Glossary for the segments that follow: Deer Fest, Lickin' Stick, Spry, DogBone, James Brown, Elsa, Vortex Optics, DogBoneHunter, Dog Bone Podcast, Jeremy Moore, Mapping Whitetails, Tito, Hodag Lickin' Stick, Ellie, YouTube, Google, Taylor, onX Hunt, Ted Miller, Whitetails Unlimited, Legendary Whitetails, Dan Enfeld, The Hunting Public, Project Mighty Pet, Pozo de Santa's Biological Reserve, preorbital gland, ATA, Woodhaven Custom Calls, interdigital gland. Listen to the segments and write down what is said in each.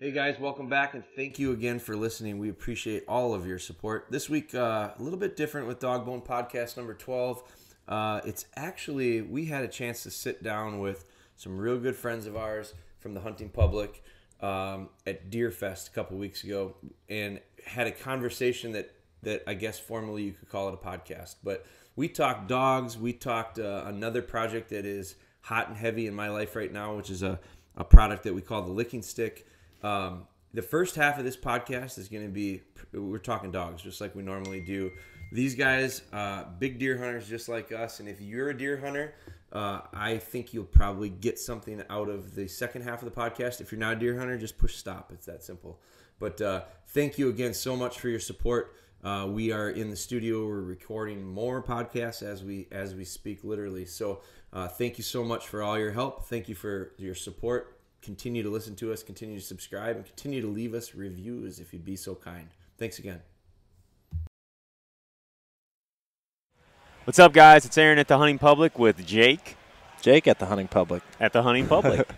Hey guys, welcome back and thank you again for listening. We appreciate all of your support. This week, a little bit different with Dog Bone Podcast number 12. It's actually, we had a chance to sit down with some real good friends of ours from the hunting public at Deer Fest a couple weeks ago and had a conversation that I guess formally you could call it a podcast. But we talked dogs, we talked another project that is hot and heavy in my life right now, which is a product that we call the Lickin' Stick. The first half of this podcast is going to be, we're talking dogs just like we normally do. These guys, big deer hunters just like us. And if you're a deer hunter, I think you'll probably get something out of the second half of the podcast. If you're not a deer hunter, just push stop. It's that simple. But thank you again so much for your support. We are in the studio. We're recording more podcasts as we speak, literally. So thank you so much for all your help. Thank you for your support. Continue to listen to us, continue to subscribe, and continue to leave us reviews if you'd be so kind. Thanks again. What's up, guys? It's Aaron at The Hunting Public with Jake. Jake at The Hunting Public. At The Hunting Public.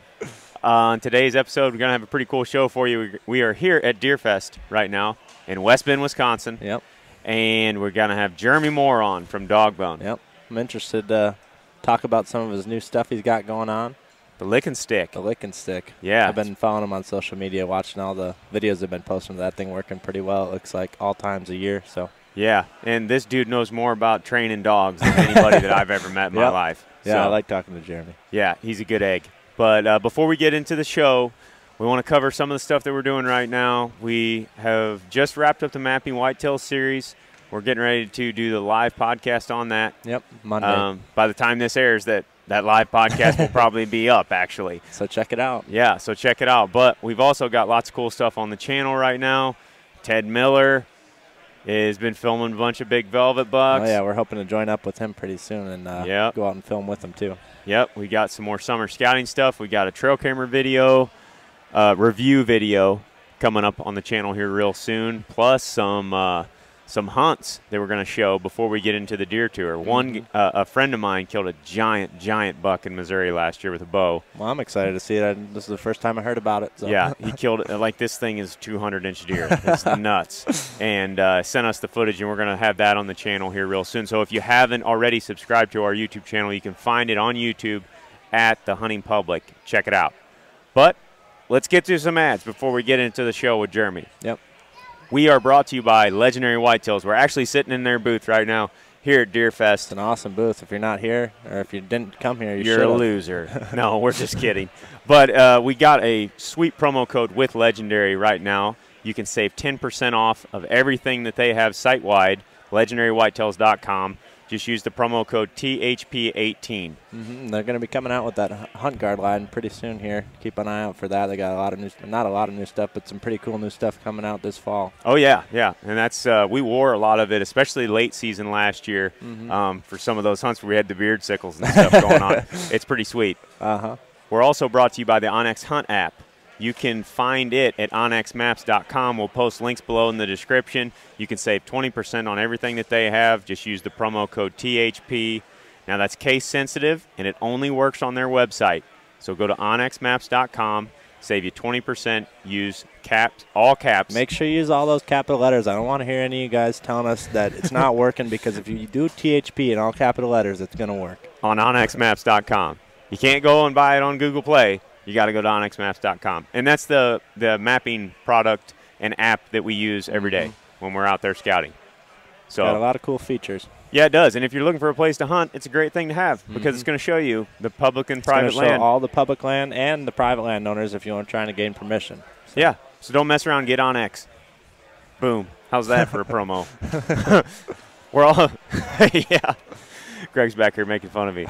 On today's episode, we're going to have a pretty cool show for you. We are here at Deer Fest right now in West Bend, Wisconsin. Yep. And we're going to have Jeremy Moore on from Dog Bone. Yep. I'm interested to talk about some of his new stuff he's got going on. The Lickin' Stick. The Lickin' Stick. Yeah. I've been following him on social media, watching all the videos they've been posting. That thing working pretty well, it looks like, all times a year. So. Yeah, and this dude knows more about training dogs than anybody that I've ever met in my life. Yeah, so, I like talking to Jeremy. Yeah, he's a good egg. But before we get into the show, we want to cover some of the stuff that we're doing right now. We have just wrapped up the Mapping Whitetails series. We're getting ready to do the live podcast on that. Yep, Monday. By the time this airs, that live podcast will probably be up, actually. So check it out. Yeah, so check it out. But we've also got lots of cool stuff on the channel right now. Ted Miller has been filming a bunch of big velvet bucks. Oh, yeah, we're hoping to join up with him pretty soon and go out and film with him, too. Yep, we got some more summer scouting stuff. We got a trail camera video, review video coming up on the channel here real soon, plus some hunts that we're going to show before we get into the deer tour. One, a friend of mine killed a giant, giant buck in Missouri last year with a bow. Well, I'm excited to see it. This is the first time I heard about it. So. Yeah, he killed it. Like, this thing is 200-inch deer. It's nuts. And sent us the footage, and we're going to have that on the channel here real soon. So if you haven't already subscribed to our YouTube channel, you can find it on YouTube at The Hunting Public. Check it out. But let's get to some ads before we get into the show with Jeremy. Yep. We are brought to you by Legendary Whitetails. We're actually sitting in their booth right now here at Deer Fest. It's an awesome booth. If you're not here or if you didn't come here, you're a loser. No, we're just kidding. But we got a sweet promo code with Legendary right now. You can save 10% off of everything that they have site-wide, legendarywhitetails.com. Just use the promo code THP18. They're going to be coming out with that hunt guard line pretty soon here. Keep an eye out for that. They got a lot of new, not a lot of new stuff, but some pretty cool new stuff coming out this fall. Oh yeah, yeah, and that's we wore a lot of it, especially late season last year for some of those hunts where we had the beard sickles and stuff going on. It's pretty sweet. We're also brought to you by the onX Hunt app. You can find it at onxmaps.com. We'll post links below in the description. You can save 20% on everything that they have. Just use the promo code THP. Now, that's case sensitive, and it only works on their website. So go to onxmaps.com, save you 20%, use caps, all caps. Make sure you use all those capital letters. I don't want to hear any of you guys telling us that it's not working, because if you do THP in all capital letters, it's going to work. On onxmaps.com. You can't go and buy it on Google Play. You got to go to onxmaps.com. And that's the mapping product and app that we use every day when we're out there scouting. So got a lot of cool features. Yeah, it does. And if you're looking for a place to hunt, it's a great thing to have because it's going to show you the public and private land. It's going to show all the public land and the private landowners if you're trying to gain permission. So. Yeah. So don't mess around. Get onX. Boom. How's that for a promo? We're all – yeah. Greg's back here making fun of me.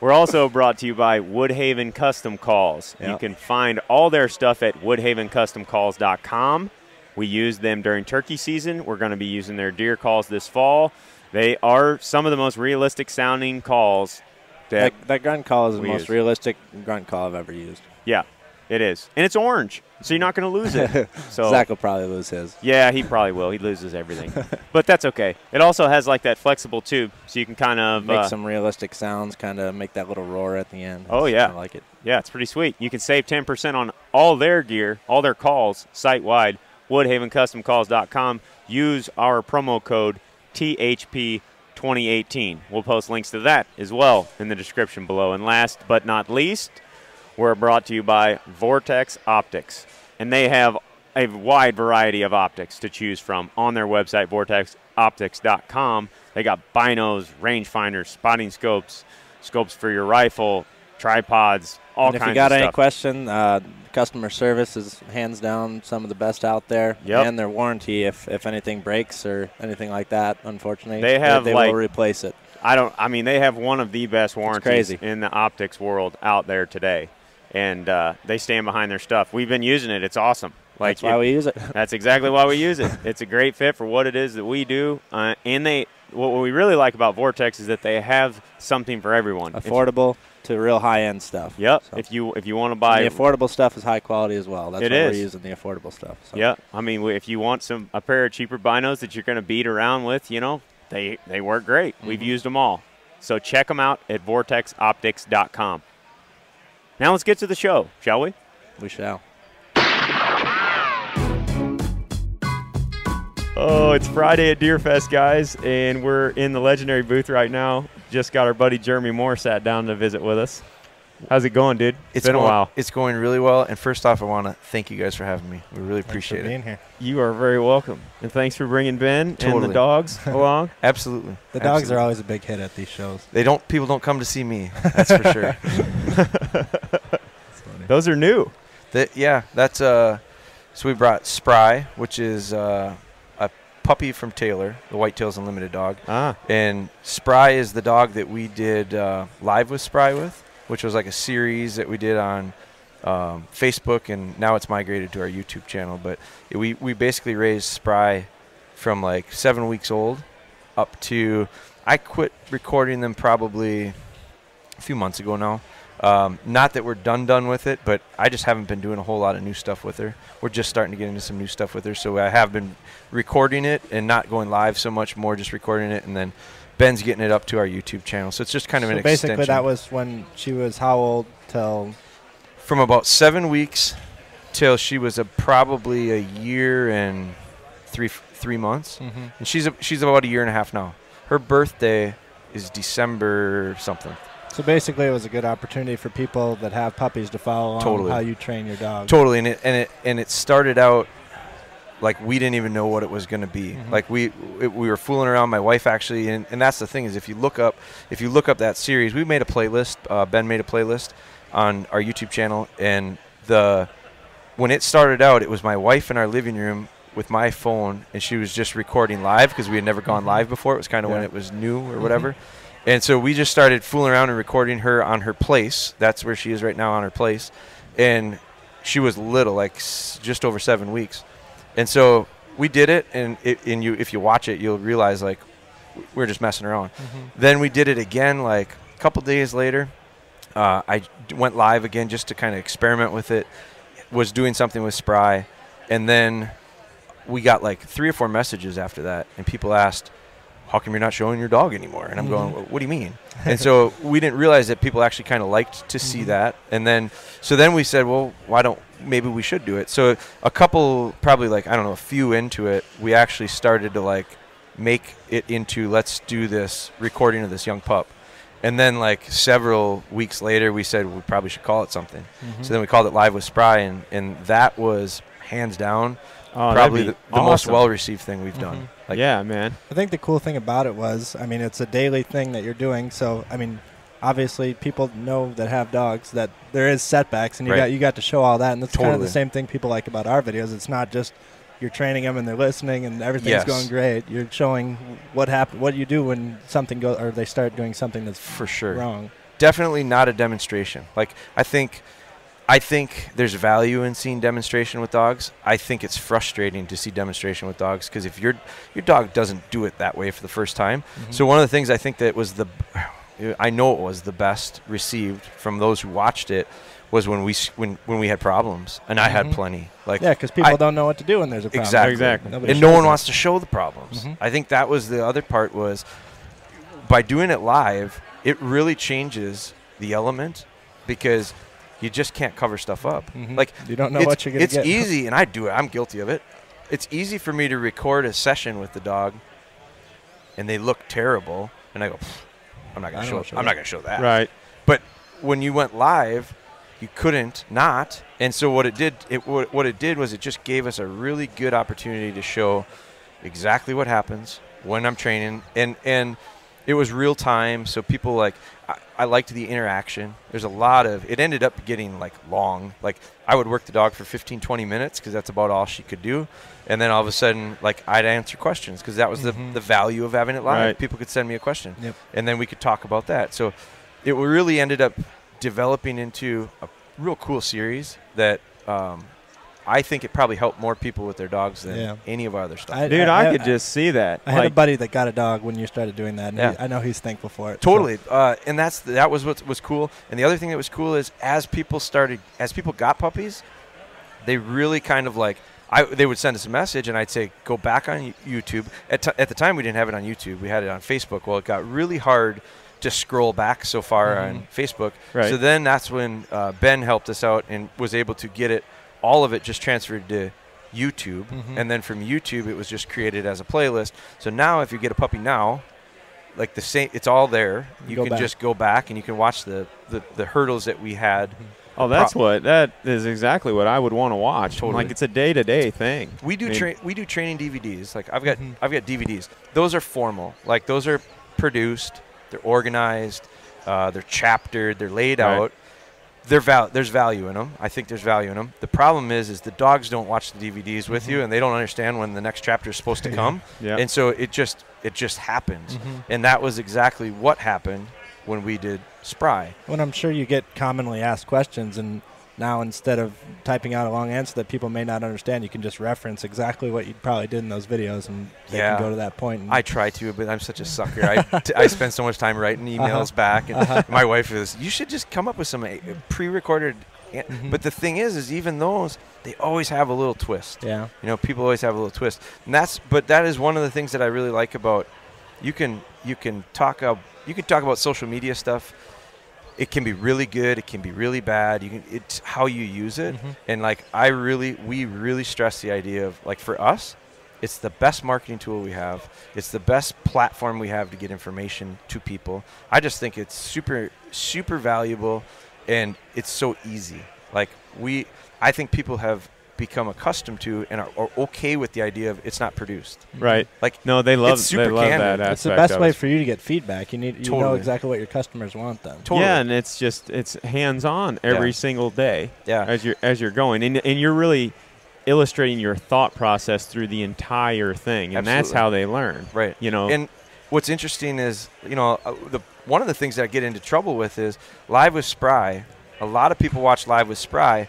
We're also brought to you by Woodhaven Custom Calls. Yep. You can find all their stuff at woodhavencustomcalls.com. We use them during turkey season. We're going to be using their deer calls this fall. They are some of the most realistic sounding calls. That grunt call is the most realistic grunt call I've ever used. Yeah. It is. And it's orange, so you're not going to lose it. So Zach will probably lose his. Yeah, he probably will. He loses everything. But that's okay. It also has, like, that flexible tube, so you can kind of make some realistic sounds, kind of make that little roar at the end. Oh, yeah. I like it. Yeah, it's pretty sweet. You can save 10% on all their gear, all their calls, site-wide, woodhavencustomcalls.com. Use our promo code THP2018. We'll post links to that as well in the description below. And last but not least, we're brought to you by Vortex Optics, and they have a wide variety of optics to choose from on their website, vortexoptics.com. They got binos, rangefinders, spotting scopes, scopes for your rifle, tripods, all kinds of stuff. If you got any question, customer service is hands down some of the best out there, and their warranty, if anything breaks or anything like that, unfortunately, they will replace it. I mean, they have one of the best warranties in the optics world out there today. And they stand behind their stuff. We've been using it. It's awesome. Like, that's why we use it. That's exactly why we use it. It's a great fit for what it is that we do. And what we really like about Vortex is that they have something for everyone. Affordable to real high-end stuff. Yep. So if you want to buy, and the affordable stuff is high quality as well. That's why we're using the affordable stuff. So. Yeah. I mean, if you want a pair of cheaper binos that you're going to beat around with, you know, they work great. We've used them all. So check them out at vortexoptics.com. Now let's get to the show, shall we? We shall. Oh, it's Friday at Deer Fest, guys, and we're in the Legendary booth right now. Just got our buddy Jeremy Moore sat down to visit with us. How's it going, dude? It's been a while. It's going really well. And first off, I want to thank you guys for having me. We really appreciate it. Thanks for being here. You are very welcome. And thanks for bringing Ben and the dogs along. Absolutely. The dogs are always a big hit at these shows. People don't come to see me. That's for sure. That's funny. Those are new. So we brought Spry, which is a puppy from Taylor, the Whitetails Unlimited dog. Ah. And Spry is the dog that we did Live with Spry with, which was like a series that we did on Facebook, and now it's migrated to our YouTube channel. But we basically raised Spry from like 7 weeks old up to, I quit recording them probably a few months ago now. Not that we're done with it, but I just haven't been doing a whole lot of new stuff with her. We're just starting to get into some new stuff with her. So I have been recording it and not going live so much, more just recording it, and then Ben's getting it up to our YouTube channel, so it's just kind of an extension. Basically, that was when she was how old till? From about 7 weeks till she was probably a year and three months, and she's about a year and a half now. Her birthday is December something. So basically, it was a good opportunity for people that have puppies to follow on how you train your dog. Totally, and it started out like we didn't even know what it was going to be. Like we were fooling around. My wife actually, and that's the thing is, if you look up that series, we made a playlist. Ben made a playlist on our YouTube channel, and when it started out, it was my wife in our living room with my phone, and she was just recording live because we had never gone live before. It was kind of when it was new or whatever, and so we just started fooling around and recording her on her place. That's where she is right now, on her place, and she was little, like just over 7 weeks. And so we did it, and if you watch it, you'll realize, like, we're just messing around. Then we did it again, like, a couple days later. I went live again just to kind of experiment with it, was doing something with Spry. And then we got, like, 3 or 4 messages after that, and people asked, how come you're not showing your dog anymore? And I'm going, well, what do you mean? And so we didn't realize that people actually kind of liked to see that. And then so we said, well, why don't maybe we should do it? So a couple, probably like, I don't know, a few into it, we actually started to like make it into, let's do this recording of this young pup. And then like several weeks later, we said we probably should call it something. So then we called it Live with Spry, and that was hands down probably the most well-received thing we've done. Like, yeah, man. I think the cool thing about it was, I mean, it's a daily thing that you're doing. So, I mean, obviously people know that have dogs that there is setbacks, and you got to show all that. And that's kind of the same thing people like about our videos. It's not just you're training them and they're listening and everything's going great. You're showing what you do when something goes, or they start doing something that's wrong. Definitely not a demonstration. Like, I think there's value in seeing demonstration with dogs. I think it's frustrating to see demonstration with dogs because if your dog doesn't do it that way for the first time. So one of the things I think that was I know it was the best received from those who watched it, was when we had problems, and I had plenty. Like, yeah, because people don't know what to do when there's a problem. Exactly. And no one wants to show the problems. I think that was the other part, was by doing it live, it really changes the element, because you just can't cover stuff up. Like, you don't know what you're going to get. It's easy, and I do it. I'm guilty of it. It's easy for me to record a session with the dog, and they look terrible, and I go, I'm not going to show. I'm not going to show that. Right. But when you went live, you couldn't not. And so what it did, what it did was it just gave us a really good opportunity to show exactly what happens when I'm training, and it was real time. So people like, I liked the interaction. There's a lot of, it ended up getting like long. Like, I would work the dog for 15, 20 minutes because that's about all she could do. And then all of a sudden, like, I'd answer questions, because that was the value of having it live. Right. People could send me a question. Yep. And then we could talk about that. So it really ended up developing into a real cool series that I think it probably helped more people with their dogs than any of our other stuff. Dude, I could just see that. I had a buddy that got a dog when you started doing that, and I know he's thankful for it. Totally. So. And that was what was cool. And the other thing that was cool is as people got puppies, they really kind of like, they would send us a message, and I'd say, go back on YouTube. At the time, we didn't have it on YouTube. We had it on Facebook. Well, it got really hard to scroll back so far on Facebook. Right. So then that's when Ben helped us out and was able to get it, all of it just transferred to YouTube. And then from YouTube, it was just created as a playlist. So now if you get a puppy now, like the same, it's all there. You can just go back and you can watch the hurdles that we had. Oh, that is exactly what I would want to watch. Totally. Like, it's a day-to-day thing. We do training DVDs. Like, I've got DVDs. Those are formal. Like, those are produced, they're organized, they're chaptered, they're laid out. There's value in them. I think there's value in them. The problem is the dogs don't watch the DVDs with you, and they don't understand when the next chapter is supposed to come. And so it just happens. And that was exactly what happened when we did Spry. When I'm sure you get commonly asked questions, and now instead of typing out a long answer that people may not understand, you can just reference exactly what you probably did in those videos, and they can go to that point. And I try to, but I'm such a sucker. I spend so much time writing emails back, and my wife is, you should just come up with some pre-recorded. But the thing is even those, they always have a little twist. Yeah, you know, people always have a little twist, and that is one of the things that I really like about. You can talk about social media stuff. It can be really good. It can be really bad. It's how you use it. And like, we really stress the idea of, like, for us, it's the best marketing tool we have. It's the best platform we have to get information to people. I just think it's super, super valuable, and it's so easy. Like, I think people have become accustomed to and are okay with the idea of it's not produced. Right. Like, no, they love that aspect. It's the best way for you to get feedback. You know exactly what your customers want then. Totally. Yeah, and it's hands on every single day. Yeah. As you're going, and you're really illustrating your thought process through the entire thing, and that's how they learn. Right. You know. And what's interesting is, you know, one of the things that I get into trouble with is Live with Spry. A lot of people watch Live with Spry.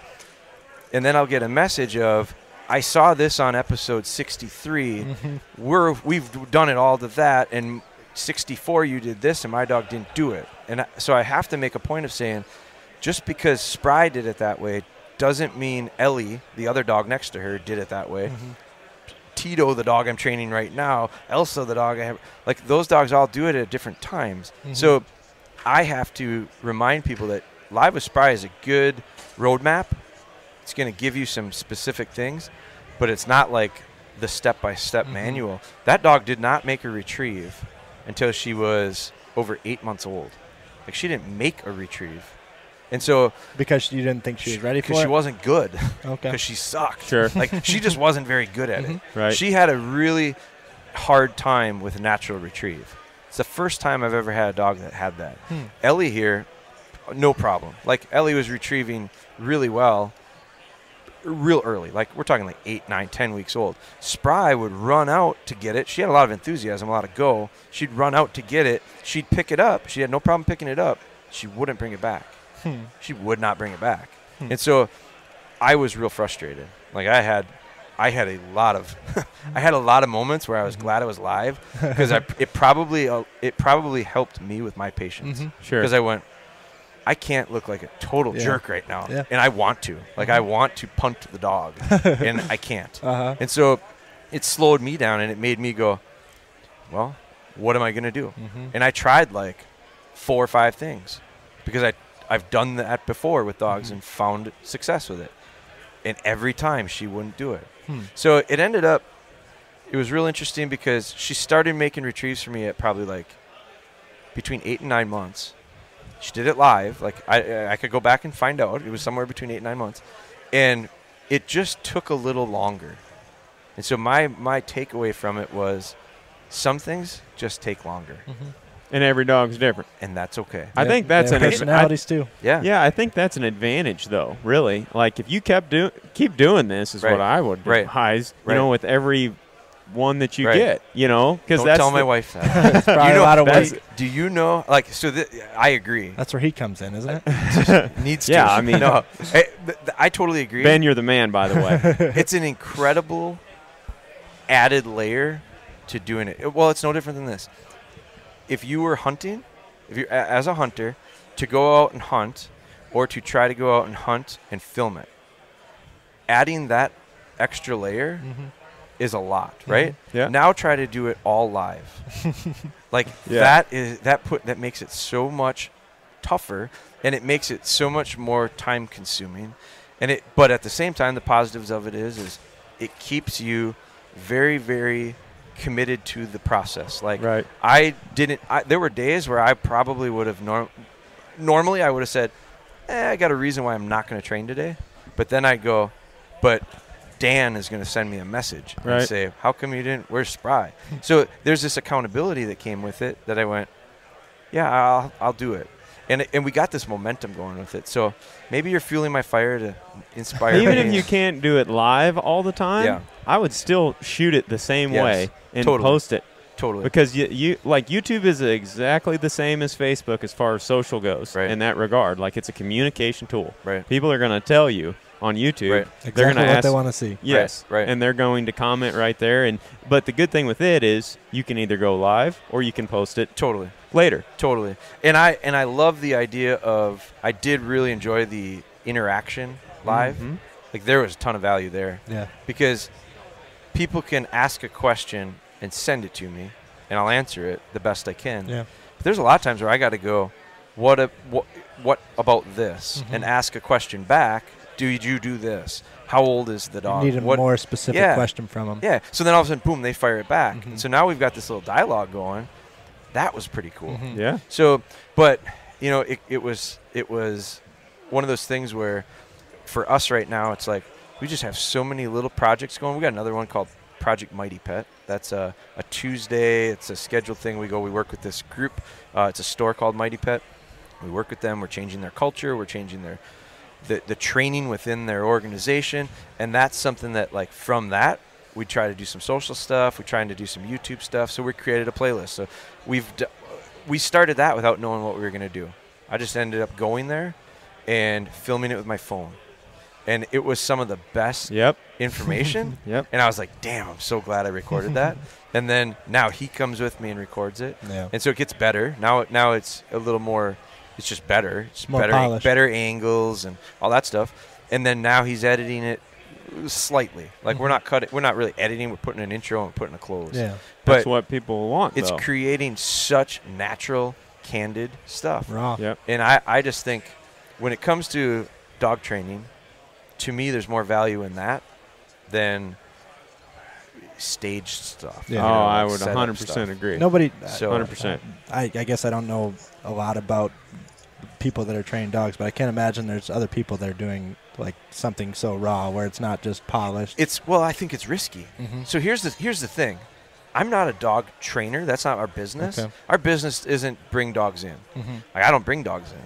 And then I'll get a message of, I saw this on episode 63. We've done it all to that. And 64, you did this, and my dog didn't do it. And so I have to make a point of saying, just because Spry did it that way doesn't mean Ellie, the other dog next to her, did it that way. Tito, the dog I'm training right now, Elsa, the dog I have. Like, those dogs all do it at different times. So I have to remind people that Live with Spry is a good roadmap. It's going to give you some specific things, but it's not like the step-by-step manual. That dog did not make a retrieve until she was over 8 months old. Like, she didn't make a retrieve. And so because you didn't think she was ready for it? Because she wasn't good. Okay. Because she sucked. Sure. Like, she just wasn't very good at it. Right. She had a really hard time with natural retrieve. It's the first time I've ever had a dog that had that. Ellie here, no problem. Like, Ellie was retrieving really well. Real early, like we're talking like 8, 9, 10 weeks old. Spry would run out to get it. She had a lot of enthusiasm, a lot of go. She'd run out to get it. She'd pick it up. She had no problem picking it up. She wouldn't bring it back. She would not bring it back. And so I was real frustrated. Like, I had, I had a lot of moments where I was glad I was live, because it probably helped me with my patience. Mm-hmm. Sure. Because I went, I can't look like a total jerk right now, and I want to. Like, I want to punt the dog, and I can't. Uh-huh. And so it slowed me down, and it made me go, well, what am I going to do? Mm-hmm. And I tried like 4 or 5 things, because I've done that before with dogs and found success with it. And every time she wouldn't do it. So it ended up, it was real interesting, because she started making retrieves for me at probably like between 8 and 9 months. She did it live. Like, I could go back and find out. It was somewhere between 8 and 9 months. And it just took a little longer. And so my takeaway from it was, some things just take longer. Mm-hmm. And every dog's different. And that's okay. I think that's an personalities too. Yeah. Yeah, I think that's an advantage though, really. Like, if you keep doing this is what I would do. You know, with every one that you get, you know, because that's tell my wife that. You know, a lot of ways. Do you know, like, so I agree. That's where he comes in, isn't it? Needs to. Yeah, I mean, no, I totally agree. Ben, you're the man, by the way. It's an incredible added layer to doing it. Well, it's no different than this. If you were hunting, if you as a hunter, to go out and hunt, or to try to go out and hunt and film it, adding that extra layer is a lot, right? Yeah. Now try to do it all live. Like that makes it so much tougher, and it makes it so much more time consuming. And but at the same time, the positives of it is it keeps you very, very committed to the process. Like there were days where I probably would have normally I would have said, I got a reason why I'm not going to train today, but then I go, but Dan is going to send me a message and say, how come you didn't, where's Spry? So there's this accountability that came with it that I went, I'll do it. And we got this momentum going with it. So maybe you're fueling my fire to inspire me. Even if you can't do it live all the time, I would still shoot it the same way and post it. Totally. Because you like, YouTube is exactly the same as Facebook as far as social goes in that regard. Like, it's a communication tool. Right. People are going to tell you on YouTube. Right. Exactly what they want to see. Yes. Right. And they're going to comment right there. But the good thing with it is you can either go live or you can post it. Totally. Later. Totally. And I love the idea of, I did really enjoy the interaction live. Mm-hmm. Like, there was a ton of value there. Yeah. Because people can ask a question and send it to me, and I'll answer it the best I can. Yeah. But there's a lot of times where I got to go, what about this? Mm-hmm. And ask a question back. Did you do this? How old is the dog? You need a more specific question from them. Yeah. So then all of a sudden, boom, they fire it back. Mm-hmm. And so now we've got this little dialogue going. That was pretty cool. Mm-hmm. Yeah. So, but you know, it was one of those things where, for us right now, it's like we just have so many little projects going. We got another one called Project Mighty Pet. That's a Tuesday. It's a scheduled thing. We work with this group. It's a store called Mighty Pet. We work with them. We're changing their culture. We're changing the training within their organization, and that's something that, like, from that, we try to do some social stuff. We're trying to do some YouTube stuff. So we created a playlist. So we started that without knowing what we were going to do. I just ended up going there and filming it with my phone. And it was some of the best information. And I was like, damn, I'm so glad I recorded that. And then now he comes with me and records it. Yeah. And so it gets better. Now it's a little more, it's just better. It's more polished. Better angles and all that stuff. And then now he's editing it slightly. Like, we're not really editing. We're putting an intro and we're putting a close. Yeah. But that's what people want. It's creating such natural, candid stuff. Raw. Yep. And I just think when it comes to dog training, to me, there's more value in that than staged stuff. Yeah. Oh, you know, like, I would 100% agree. Nobody, 100%. I guess I don't know a lot about people that are training dogs, but I can't imagine there's other people that are doing like something so raw where it's not just polished. I think it's risky. Mm-hmm. So here's the thing. I'm not a dog trainer. That's not our business. Okay. Our business isn't bring dogs in. Mm-hmm. Like, I don't bring dogs in.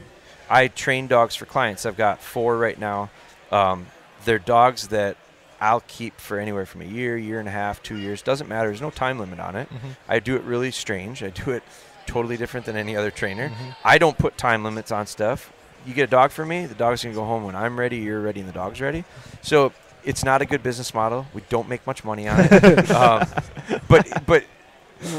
I train dogs for clients. I've got 4 right now. They're dogs that I'll keep for anywhere from a year, year and a half, 2 years. Doesn't matter. There's no time limit on it. Mm-hmm. I do it really strange. I do it totally different than any other trainer. Mm-hmm. I don't put time limits on stuff. You get a dog for me, the dog's going to go home when I'm ready, you're ready, and the dog's ready. So It's not a good business model. We don't make much money on it. But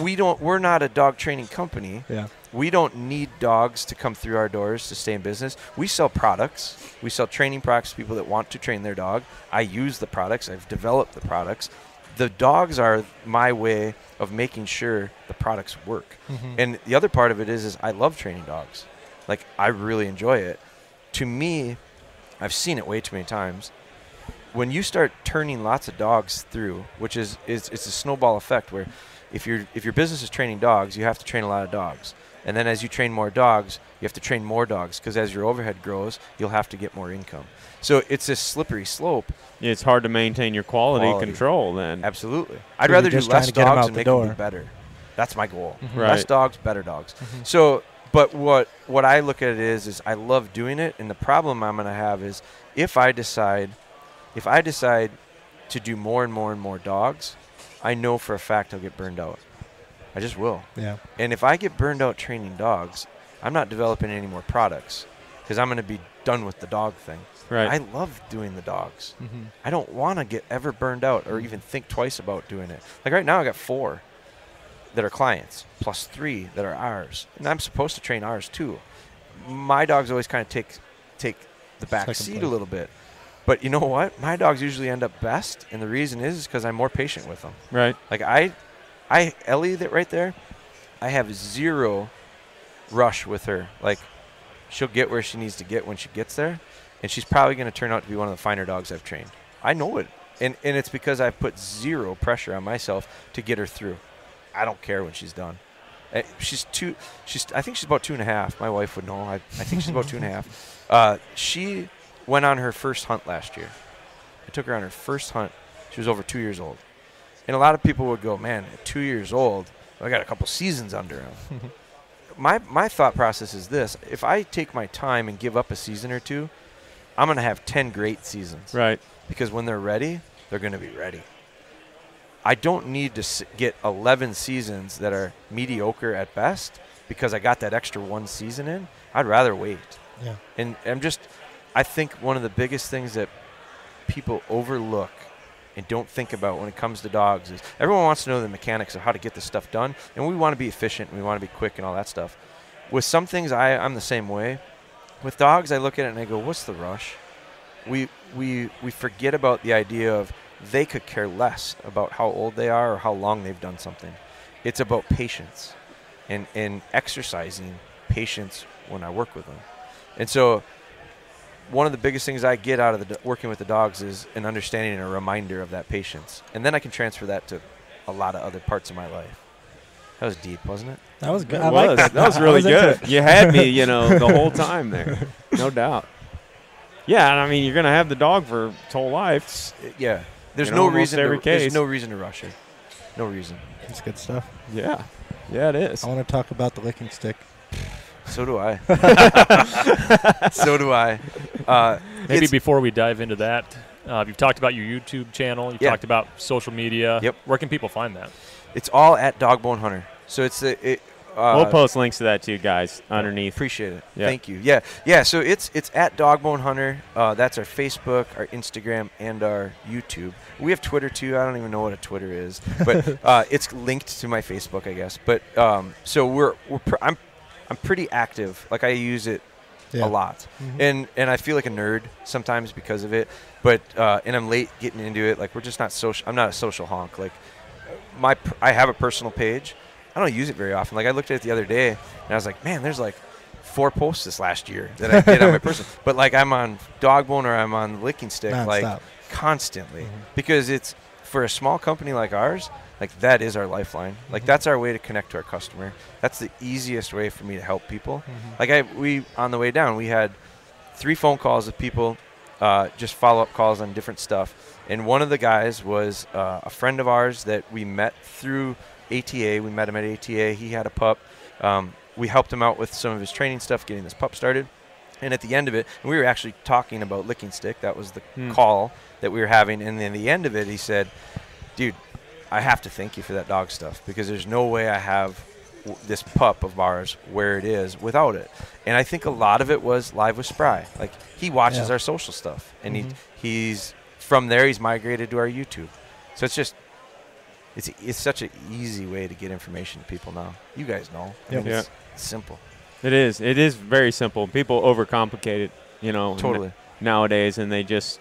we don't. We're not a dog training company. Yeah. We don't need dogs to come through our doors to stay in business. We sell products. We sell training products to people that want to train their dog. I use the products. I've developed the products. The dogs are my way of making sure the products work. Mm-hmm. And the other part of it is I love training dogs. Like, I really enjoy it. To me, I've seen it way too many times. When you start turning lots of dogs through, which is it's a snowball effect where if your business is training dogs, you have to train a lot of dogs. And then as you train more dogs, you have to train more dogs because as your overhead grows, you'll have to get more income. So it's a slippery slope. Yeah, it's hard to maintain your quality control then. Absolutely. I'd rather do less dogs and make them better. That's my goal. Mm-hmm. Right. Less dogs, better dogs. Mm-hmm. So, but what I look at it is I love doing it. And the problem I'm going to have is if I decide to do more and more and more dogs, I know for a fact I'll get burned out. I just will. Yeah. And if I get burned out training dogs, I'm not developing any more products because I'm going to be done with the dog thing. Right. I love doing the dogs. Mm-hmm. I don't want to get ever burned out or even think twice about doing it. Like right now I got 4 that are clients plus 3 that are ours. And I'm supposed to train ours too. My dogs always kind of take the back seat a little bit. But you know what? My dogs usually end up best. And the reason is because I'm more patient with them. Right. Like I Ellie that right there, I have zero rush with her. Like she'll get where she needs to get when she gets there, and she's probably going to turn out to be one of the finer dogs I've trained. I know it. And it's because I put zero pressure on myself to get her through. I don't care when she's done. I think she's about 2.5. My wife would know. I think she's about 2.5. She went on her first hunt last year. I took her on her first hunt. She was over 2 years old. And a lot of people would go, man, at 2 years old, I got a couple seasons under him. My thought process is this. If I take my time and give up a season or two, I'm going to have 10 great seasons. Right. Because when they're ready, they're going to be ready. I don't need to get 11 seasons that are mediocre at best because I got that extra one season in. I'd rather wait. Yeah. And I think one of the biggest things that people overlook and don't think about when it comes to dogs is everyone wants to know the mechanics of how to get this stuff done, and we want to be efficient and we want to be quick and all that stuff. With some things, I'm the same way. With dogs, I look at it and I go, what's the rush? We forget about the idea of they could care less about how old they are or how long they've done something. It's about patience and exercising patience when I work with them. And so one of the biggest things I get out of working with the dogs is an understanding and a reminder of that patience. And then I can transfer that to a lot of other parts of my life. That was deep, wasn't it? That was good. That was really good. You had me, the whole time there. No doubt. Yeah, and I mean, you're going to have the dog for its whole life. Yeah. There's no reason to rush it. No reason. It's good stuff. Yeah. Yeah, it is. I want to talk about the Lickin' Stick. So do I. So do I. Maybe before we dive into that, you've talked about your YouTube channel. You've talked about social media. Yep. Where can people find that? It's all at DogBoneHunter. So it's we'll post links to that too, guys, underneath. Appreciate it. Yeah. Thank you. Yeah. Yeah. So it's at DogBoneHunter. That's our Facebook, our Instagram, and our YouTube. We have Twitter too. I don't even know what a Twitter is, but it's linked to my Facebook, I guess. But so I'm pretty active. Like I use it a lot, and I feel like a nerd sometimes because of it. But and I'm late getting into it. Like we're just not social. I'm not a social honk. Like I have a personal page. I don't use it very often. Like I looked at it the other day, and I was like, man, there's like 4 posts this last year that I did on my personal. But like I'm on DogBone or I'm on Lickin' Stick constantly because it's for a small company like ours. Like that is our lifeline. Like that's our way to connect to our customer. That's the easiest way for me to help people. Like we on the way down, we had 3 phone calls with people, just follow-up calls on different stuff. And one of the guys was a friend of ours that we met through ATA. We met him at ATA. He had a pup. We helped him out with some of his training stuff, getting this pup started. And at the end of it, and we were actually talking about Lickin' Stick. That was the call that we were having. And then at the end of it, he said, dude, I have to thank you for that dog stuff because there's no way I have this pup of ours where it is without it. And I think a lot of it was Live with Spry. Like he watches our social stuff and he's from there, he's migrated to our YouTube. So it's just, it's such an easy way to get information to people now. You guys know. I mean, it's simple. It is. It is very simple. People overcomplicate it, you know, nowadays, and they just,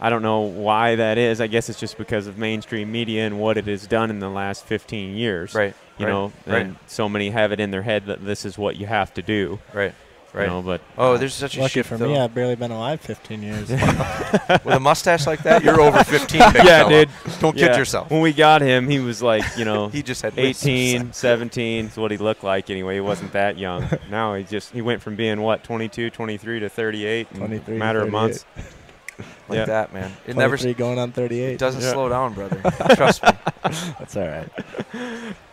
I don't know why that is. I guess it's just because of mainstream media and what it has done in the last 15 years. Right. You know, and so many have it in their head that this is what you have to do. Right. Right. You know, but there's such a shift. For me, I've barely been alive 15 years. With a mustache like that, you're over 15. Yeah, dude. Don't kid yourself. When we got him, he was like, you know, he just had 18, 17. That's what he looked like anyway. He wasn't that young. Now he just, he went from being, what, 22, 23 to 38 in a matter of months. Like that, man. It never going on 38. It doesn't slow down, brother. Trust me. That's all right.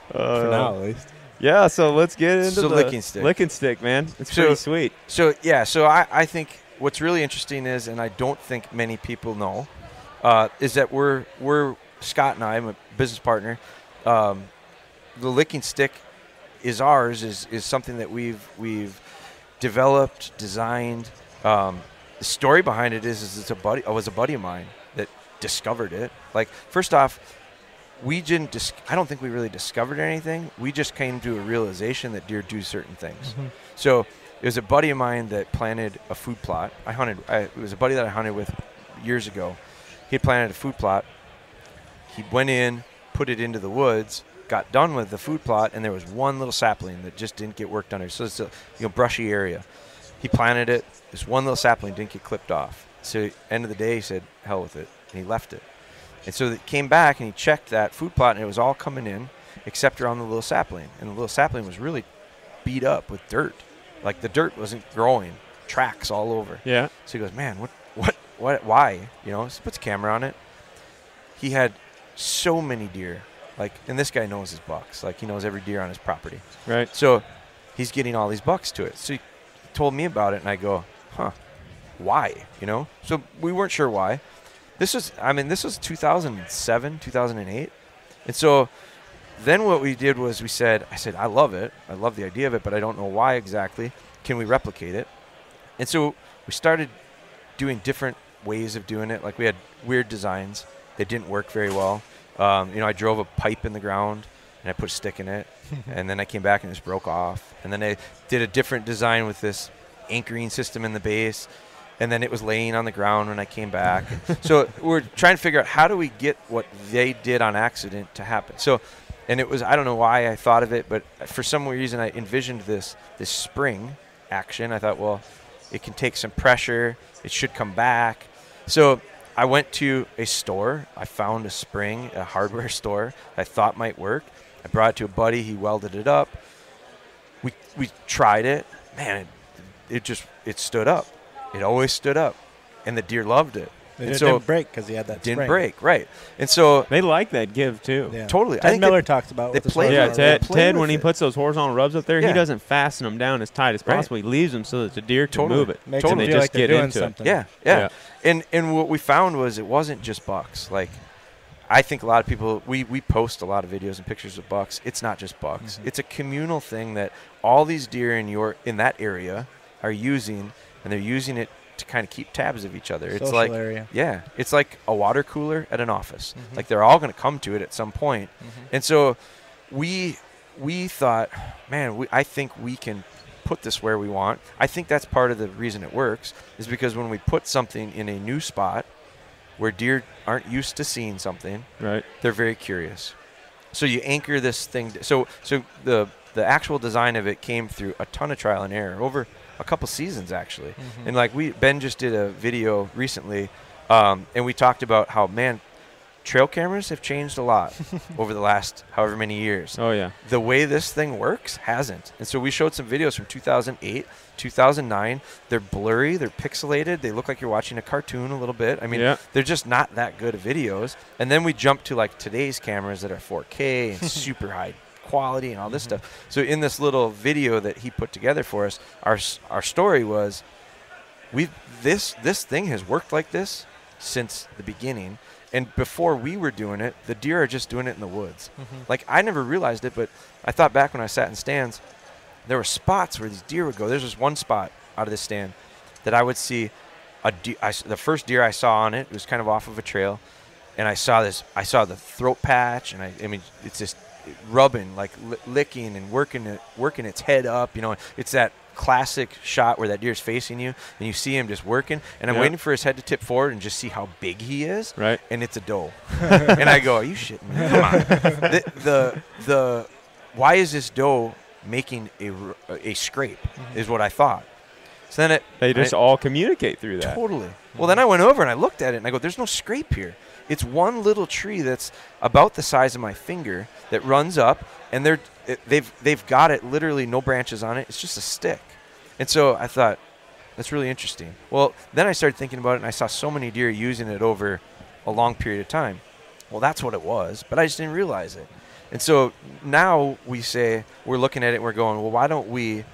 For now, at least. Yeah, so let's get into the Lickin' Stick. Lickin' Stick, man. It's pretty sweet. So, yeah, so I think what's really interesting is, and I don't think many people know, is that we're Scott and I, I'm a business partner. The Lickin' Stick is ours, is something that we've developed, designed. The story behind it is it's a buddy. It was a buddy of mine that discovered it. Like, first off, we didn't I don't think we really discovered anything. We just came to a realization that deer do certain things. Mm-hmm. So it was a buddy of mine that planted a food plot. It was a buddy that I hunted with years ago. He planted a food plot. He went in, put it into the woods, got done with the food plot, and there was one little sapling that just didn't get worked under. So it's a brushy area. He planted it. This one little sapling didn't get clipped off. So at the end of the day, he said, hell with it, and he left it. And so it came back, and he checked that food plot, and it was all coming in except around the little sapling. And the little sapling was really beat up with dirt. Like, the dirt wasn't growing, tracks all over. Yeah. So he goes, man, what, why? You know, so he puts a camera on it. He had so many deer. Like, and this guy knows his bucks. Like, he knows every deer on his property. Right. So he's getting all these bucks to it. So he told me about it, and I go, huh, why? You know? So we weren't sure why. This was, I mean, this was 2007, 2008. And so then what we did was we said, I love it. I love the idea of it, but I don't know why exactly. Can we replicate it? And so we started doing different ways of doing it. Like, we had weird designs that didn't work very well. You know, I drove a pipe in the ground, and I put a stick in it. And then I came back, and it just broke off. And then I did a different design with this anchoring system in the base. And then it was laying on the ground when I came back. So we're trying to figure out, how do we get what they did on accident to happen? So, and it was, I don't know why I thought of it, but for some reason I envisioned this spring action. I thought, well, it can take some pressure. It should come back. So I went to a store. I found a spring, a hardware store that I thought might work. I brought it to a buddy. He welded it up. We tried it. Man, it stood up. It always stood up, and the deer loved it. And so it didn't break because he had that spring. Didn't break, right. And so they like that give, too. Yeah. Totally. Ted Miller talks about it. Yeah, Ted, when he puts those horizontal rubs up there, he doesn't fasten them down as tight as possible. He leaves them so that the deer can move it. Makes them just get into it. Yeah, yeah. And what we found was it wasn't just bucks. Like, I think a lot of people, we post a lot of videos and pictures of bucks. It's not just bucks. Mm-hmm. It's a communal thing that all these deer in that area are using. And they're using it to kind of keep tabs of each other. It's like, yeah, it's like a water cooler at an office. Mm-hmm. Like, they're all going to come to it at some point. Mm-hmm. And so we thought, man, I think we can put this where we want. I think that's part of the reason it works is because when we put something in a new spot where deer aren't used to seeing something, right, they're very curious. So you anchor this thing. So the actual design of it came through a ton of trial and error over a couple seasons, actually. Mm-hmm. And like Ben just did a video recently, and we talked about how, man, trail cameras have changed a lot over the last however many years. Oh, yeah. The way this thing works hasn't. And so we showed some videos from 2008, 2009. They're blurry. They're pixelated. They look like you're watching a cartoon a little bit. I mean, they're just not that good of videos. And then we jumped to, like, today's cameras that are 4K and super high quality and all this stuff. So in this little video that he put together for us, our story was, this thing has worked like this since the beginning, and before we were doing it, the deer are just doing it in the woods. Like, I never realized it, but I thought back when I sat in stands, there were spots where these deer would go. There's this one spot out of this stand that I would see the first deer I saw on it, it was kind of off of a trail, and I saw this. I saw the throat patch, and I mean, it's just rubbing, like licking and working its head up. You know, it's that classic shot where that deer's facing you and you see him just working, and I'm waiting for his head to tip forward and just see how big he is, right? And it's a doe. And I go, are you shitting me? Come on. The why is this doe making a scrape is what I thought. So then they all communicate through that. Totally. Well, then I went over and I looked at it and I go, there's no scrape here. It's one little tree that's about the size of my finger that runs up, and they've got it literally no branches on it. It's just a stick. And so I thought, that's really interesting. Well, then I started thinking about it, and I saw so many deer using it over a long period of time. Well, that's what it was, but I just didn't realize it. And so now we say, we're looking at it and we're going, well, why don't we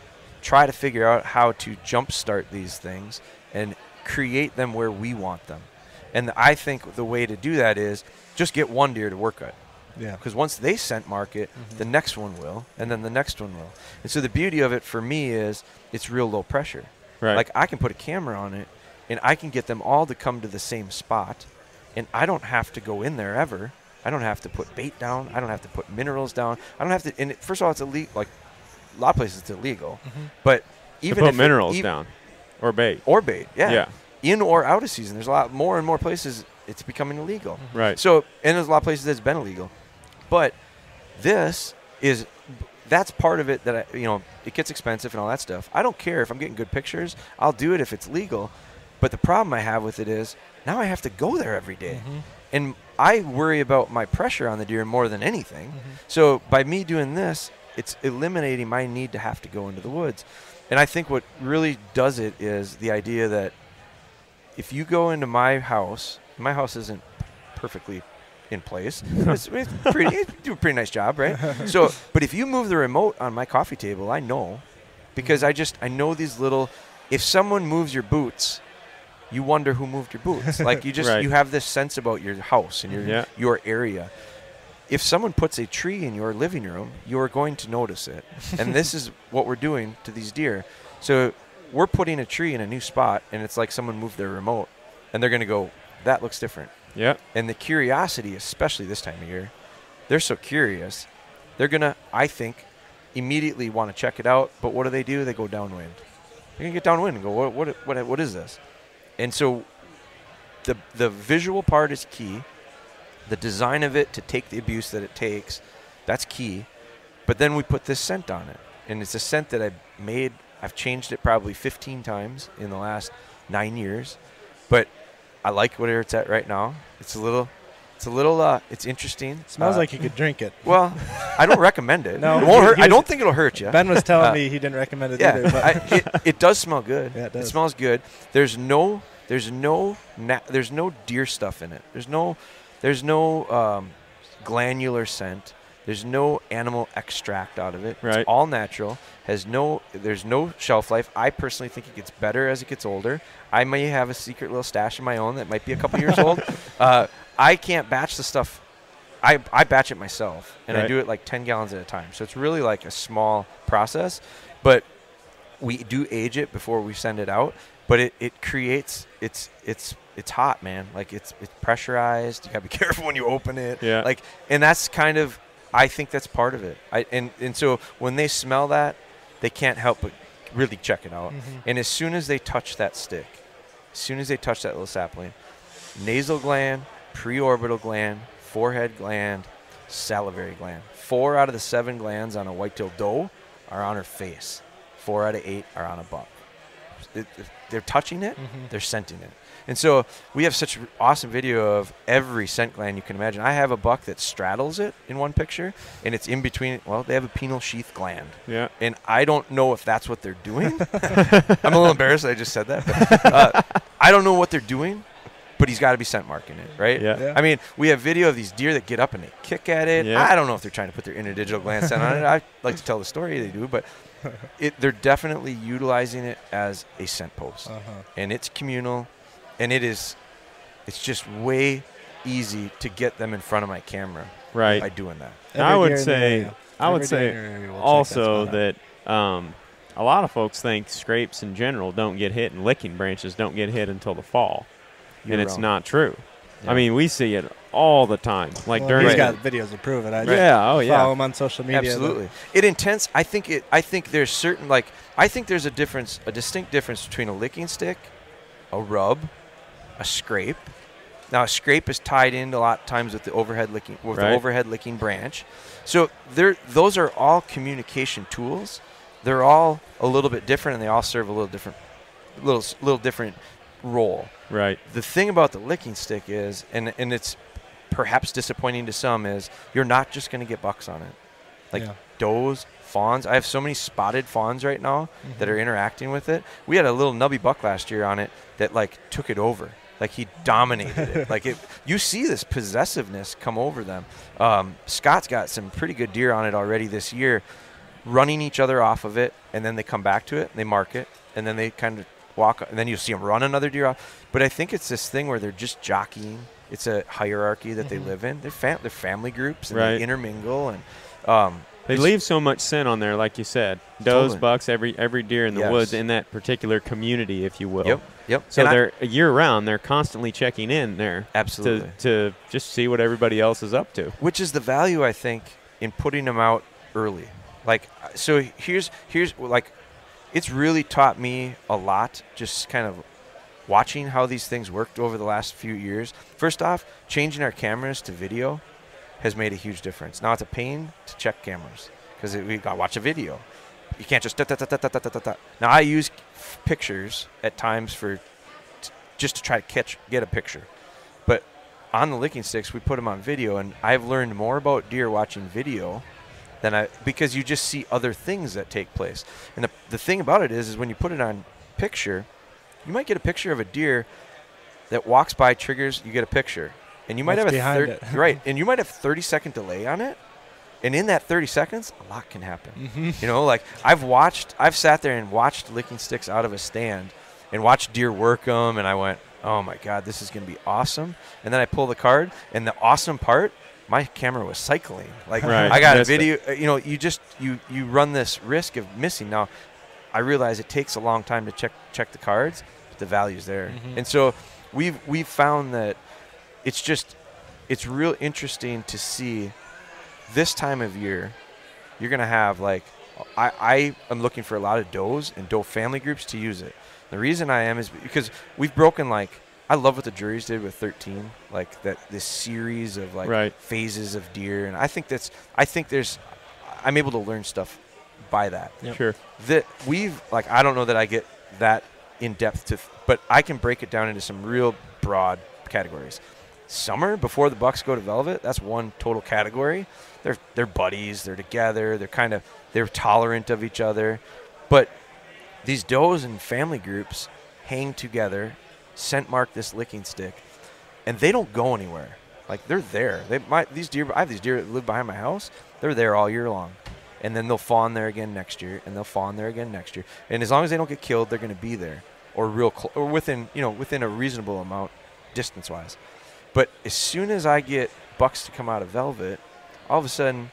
try to figure out how to jumpstart these things and create them where we want them. And I think the way to do that is just get one deer to work at. Yeah. Because once they scent mark it, the next one will, and then the next one will. And so the beauty of it for me is it's real low pressure. Right. Like I can put a camera on it, and I can get them all to come to the same spot, and I don't have to go in there ever. I don't have to put bait down. I don't have to put minerals down. I don't have to. And first of all, it's illegal. Like a lot of places, it's illegal. But even to put minerals down, or bait. Or bait. Yeah. Yeah. In or out of season, there's a lot more and more places it's becoming illegal. Right. So, and there's a lot of places that's been illegal. But that's part of it that, you know, it gets expensive and all that stuff. I don't care if I'm getting good pictures. I'll do it if it's legal. But the problem I have with it is now I have to go there every day. And I worry about my pressure on the deer more than anything. So by me doing this, it's eliminating my need to have to go into the woods. And I think what really does it is the idea that if you go into my house isn't perfectly in place. You do a pretty nice job, right? So, but if you move the remote on my coffee table, I know, because I know these little. If someone moves your boots, you wonder who moved your boots. Like you just you have this sense about your house and your area. If someone puts a tree in your living room, you're going to notice it, and this is what we're doing to these deer. So we're putting a tree in a new spot, and it's like someone moved their remote, and they're going to go, that looks different. Yeah. And the curiosity, especially this time of year, they're so curious. They're going to, I think, immediately want to check it out. But what do? They go downwind. They're going to get downwind and go, what is this? And so the visual part is key. The design of it to take the abuse that it takes, that's key. But then we put this scent on it. And it's a scent that I made. I've changed it probably 15 times in the last 9 years. But I like where it's at right now. It's interesting. It smells like you could drink it. Well, I don't recommend it. No, it won't hurt. I don't think it'll hurt you. Ben was telling me he didn't recommend it either. But it does smell good. Yeah, it does. It smells good. There's no deer stuff in it. There's no granular scent. There's no animal extract out of it. Right. It's all natural. There's no shelf life. I personally think it gets better as it gets older. I may have a secret little stash of my own that might be a couple years old. I can't batch the stuff. I batch it myself, and I do it like 10 gallons at a time. So it's really like a small process. But we do age it before we send it out. But it creates – it's hot, man. Like it's pressurized. You got to be careful when you open it. Yeah. Like, and that's kind of – I think that's part of it. And so when they smell that, they can't help but really check it out. And as soon as they touch that stick, as soon as they touch that little sapling, nasal gland, preorbital gland, forehead gland, salivary gland. 4 out of the 7 glands on a white-tailed doe are on her face. 4 out of 8 are on a buck. They're touching it. They're scenting it. And so we have such an awesome video of every scent gland you can imagine. I have a buck that straddles it in one picture, and it's in between. Well, they have a penile sheath gland. Yeah. And I don't know if that's what they're doing. I'm a little embarrassed that I just said that. But, I don't know what they're doing, but he's got to be scent marking it, right? Yeah. I mean, we have video of these deer that get up and they kick at it. Yeah. I don't know if they're trying to put their interdigital gland scent on it. I like to tell the story they do, but they're definitely utilizing it as a scent post. And it's communal. And it's just way easy to get them in front of my camera by doing that. And I would say also that a lot of folks think scrapes in general don't get hit and licking branches don't get hit until the fall. It's not true. Yeah. I mean, we see it all the time. Like he's got videos to prove it. I just follow him on social media. Absolutely. I think there's a distinct difference between a licking stick, a rub, a scrape. Now, a scrape is tied in a lot of times with the overhead licking branch. So those are all communication tools. They're all a little bit different, and they all serve a little different role. Right. The thing about the licking stick is, and it's perhaps disappointing to some, is you're not just going to get bucks on it. Like does, fawns. I have so many spotted fawns right now that are interacting with it. We had a little nubby buck last year on it that like took it over. Like he dominated it. You see this possessiveness come over them. Scott's got some pretty good deer on it already this year, running each other off of it, and then they come back to it, and they mark it, and then they kind of walk, and then you see them run another deer off. But I think it's this thing where they're just jockeying. It's a hierarchy that they live in. They're family groups, and they intermingle, and they leave so much scent on there, like you said. Does, bucks, every deer in the woods in that particular community, if you will. Yep. So they're year-round. They're constantly checking in there. Absolutely. To just see what everybody else is up to. Which is the value, I think, in putting them out early. Like, so here's it's really taught me a lot, just kind of watching how these things worked over the last few years. First off, changing our cameras to video has made a huge difference. Now it's a pain to check cameras because we got to watch a video. You can't just Now I use pictures at times just to try to get a picture. But on the licking sticks, we put them on video, and I've learned more about deer watching video than because you just see other things that take place. And the thing about it is when you put it on picture, you might get a picture of a deer that walks by, triggers, you get a picture. And you might have a 30-second delay on it. And in that 30 seconds, a lot can happen. You know, like I've sat there and watched licking sticks out of a stand and watched deer work them. And I went, oh, my God, this is going to be awesome. And then I pull the card. And the awesome part, my camera was cycling. Like I got a video. You know, you run this risk of missing. Now, I realize it takes a long time to check the cards, but the value's there. And so we've found that it's real interesting to see this time of year. You're going to have like I am looking for a lot of does and doe family groups to use it. The reason I am is because we've broken like I love what the juries did with 13, like this series of like phases of deer, and I'm able to learn stuff by that. Sure. That we've like I don't know that I get that in depth to, but I can break it down into some real broad categories. Summer, before the bucks go to velvet, that's one total category. They're buddies, they're together, they're tolerant of each other. But these does and family groups hang together, scent mark this licking stick, and they don't go anywhere. Like they're there. I have these deer that live behind my house. They're there all year long. And then they'll fawn there again next year, and they'll fawn there again next year. And as long as they don't get killed, they're going to be there or real or within a reasonable amount distance-wise. But as soon as I get bucks to come out of velvet, all of a sudden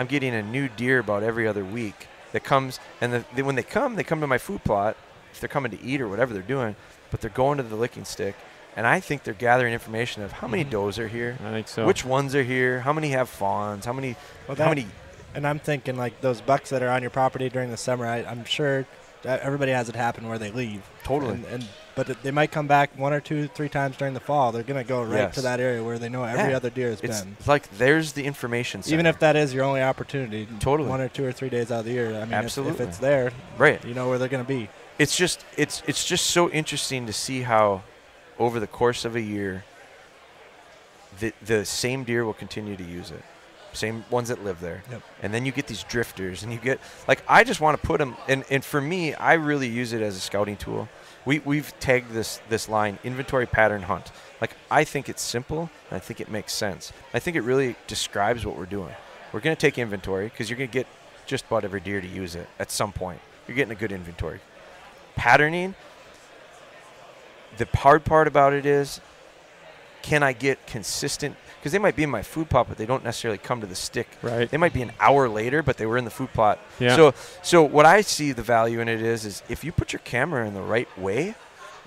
I'm getting a new deer about every other week that comes. And when they come to my food plot, if they're coming to eat or whatever they're doing, but they're going to the licking stick. And I think they're gathering information of how many does are here, I think so. Which ones are here, how many have fawns, how many. And I'm thinking like those bucks that are on your property during the summer, I'm sure everybody has it happen where they leave. Totally. But they might come back one or two, three times during the fall. They're going to go right to that area where they know every other deer has been. It's like there's the information center. Even if that is your only opportunity, one or two or three days out of the year, I mean, if it's there, you know where they're going to be. It's just so interesting to see how over the course of a year, the same deer will continue to use it. Same ones that live there. And then you get these drifters, and you get like I just want to put them and for me, I really use it as a scouting tool. We've tagged this line inventory pattern hunt. Like I think it's simple, and I think it makes sense. I think it really describes what we're doing. We're going to take inventory because you're going to get just about every deer to use it at some point. You're getting a good inventory. Patterning, the hard part about it is, can I get consistent? because they might be in my food plot, but they don't necessarily come to the stick. Right. They might be an hour later, but they were in the food plot. Yeah. So what I see the value in it is if you put your camera in the right way,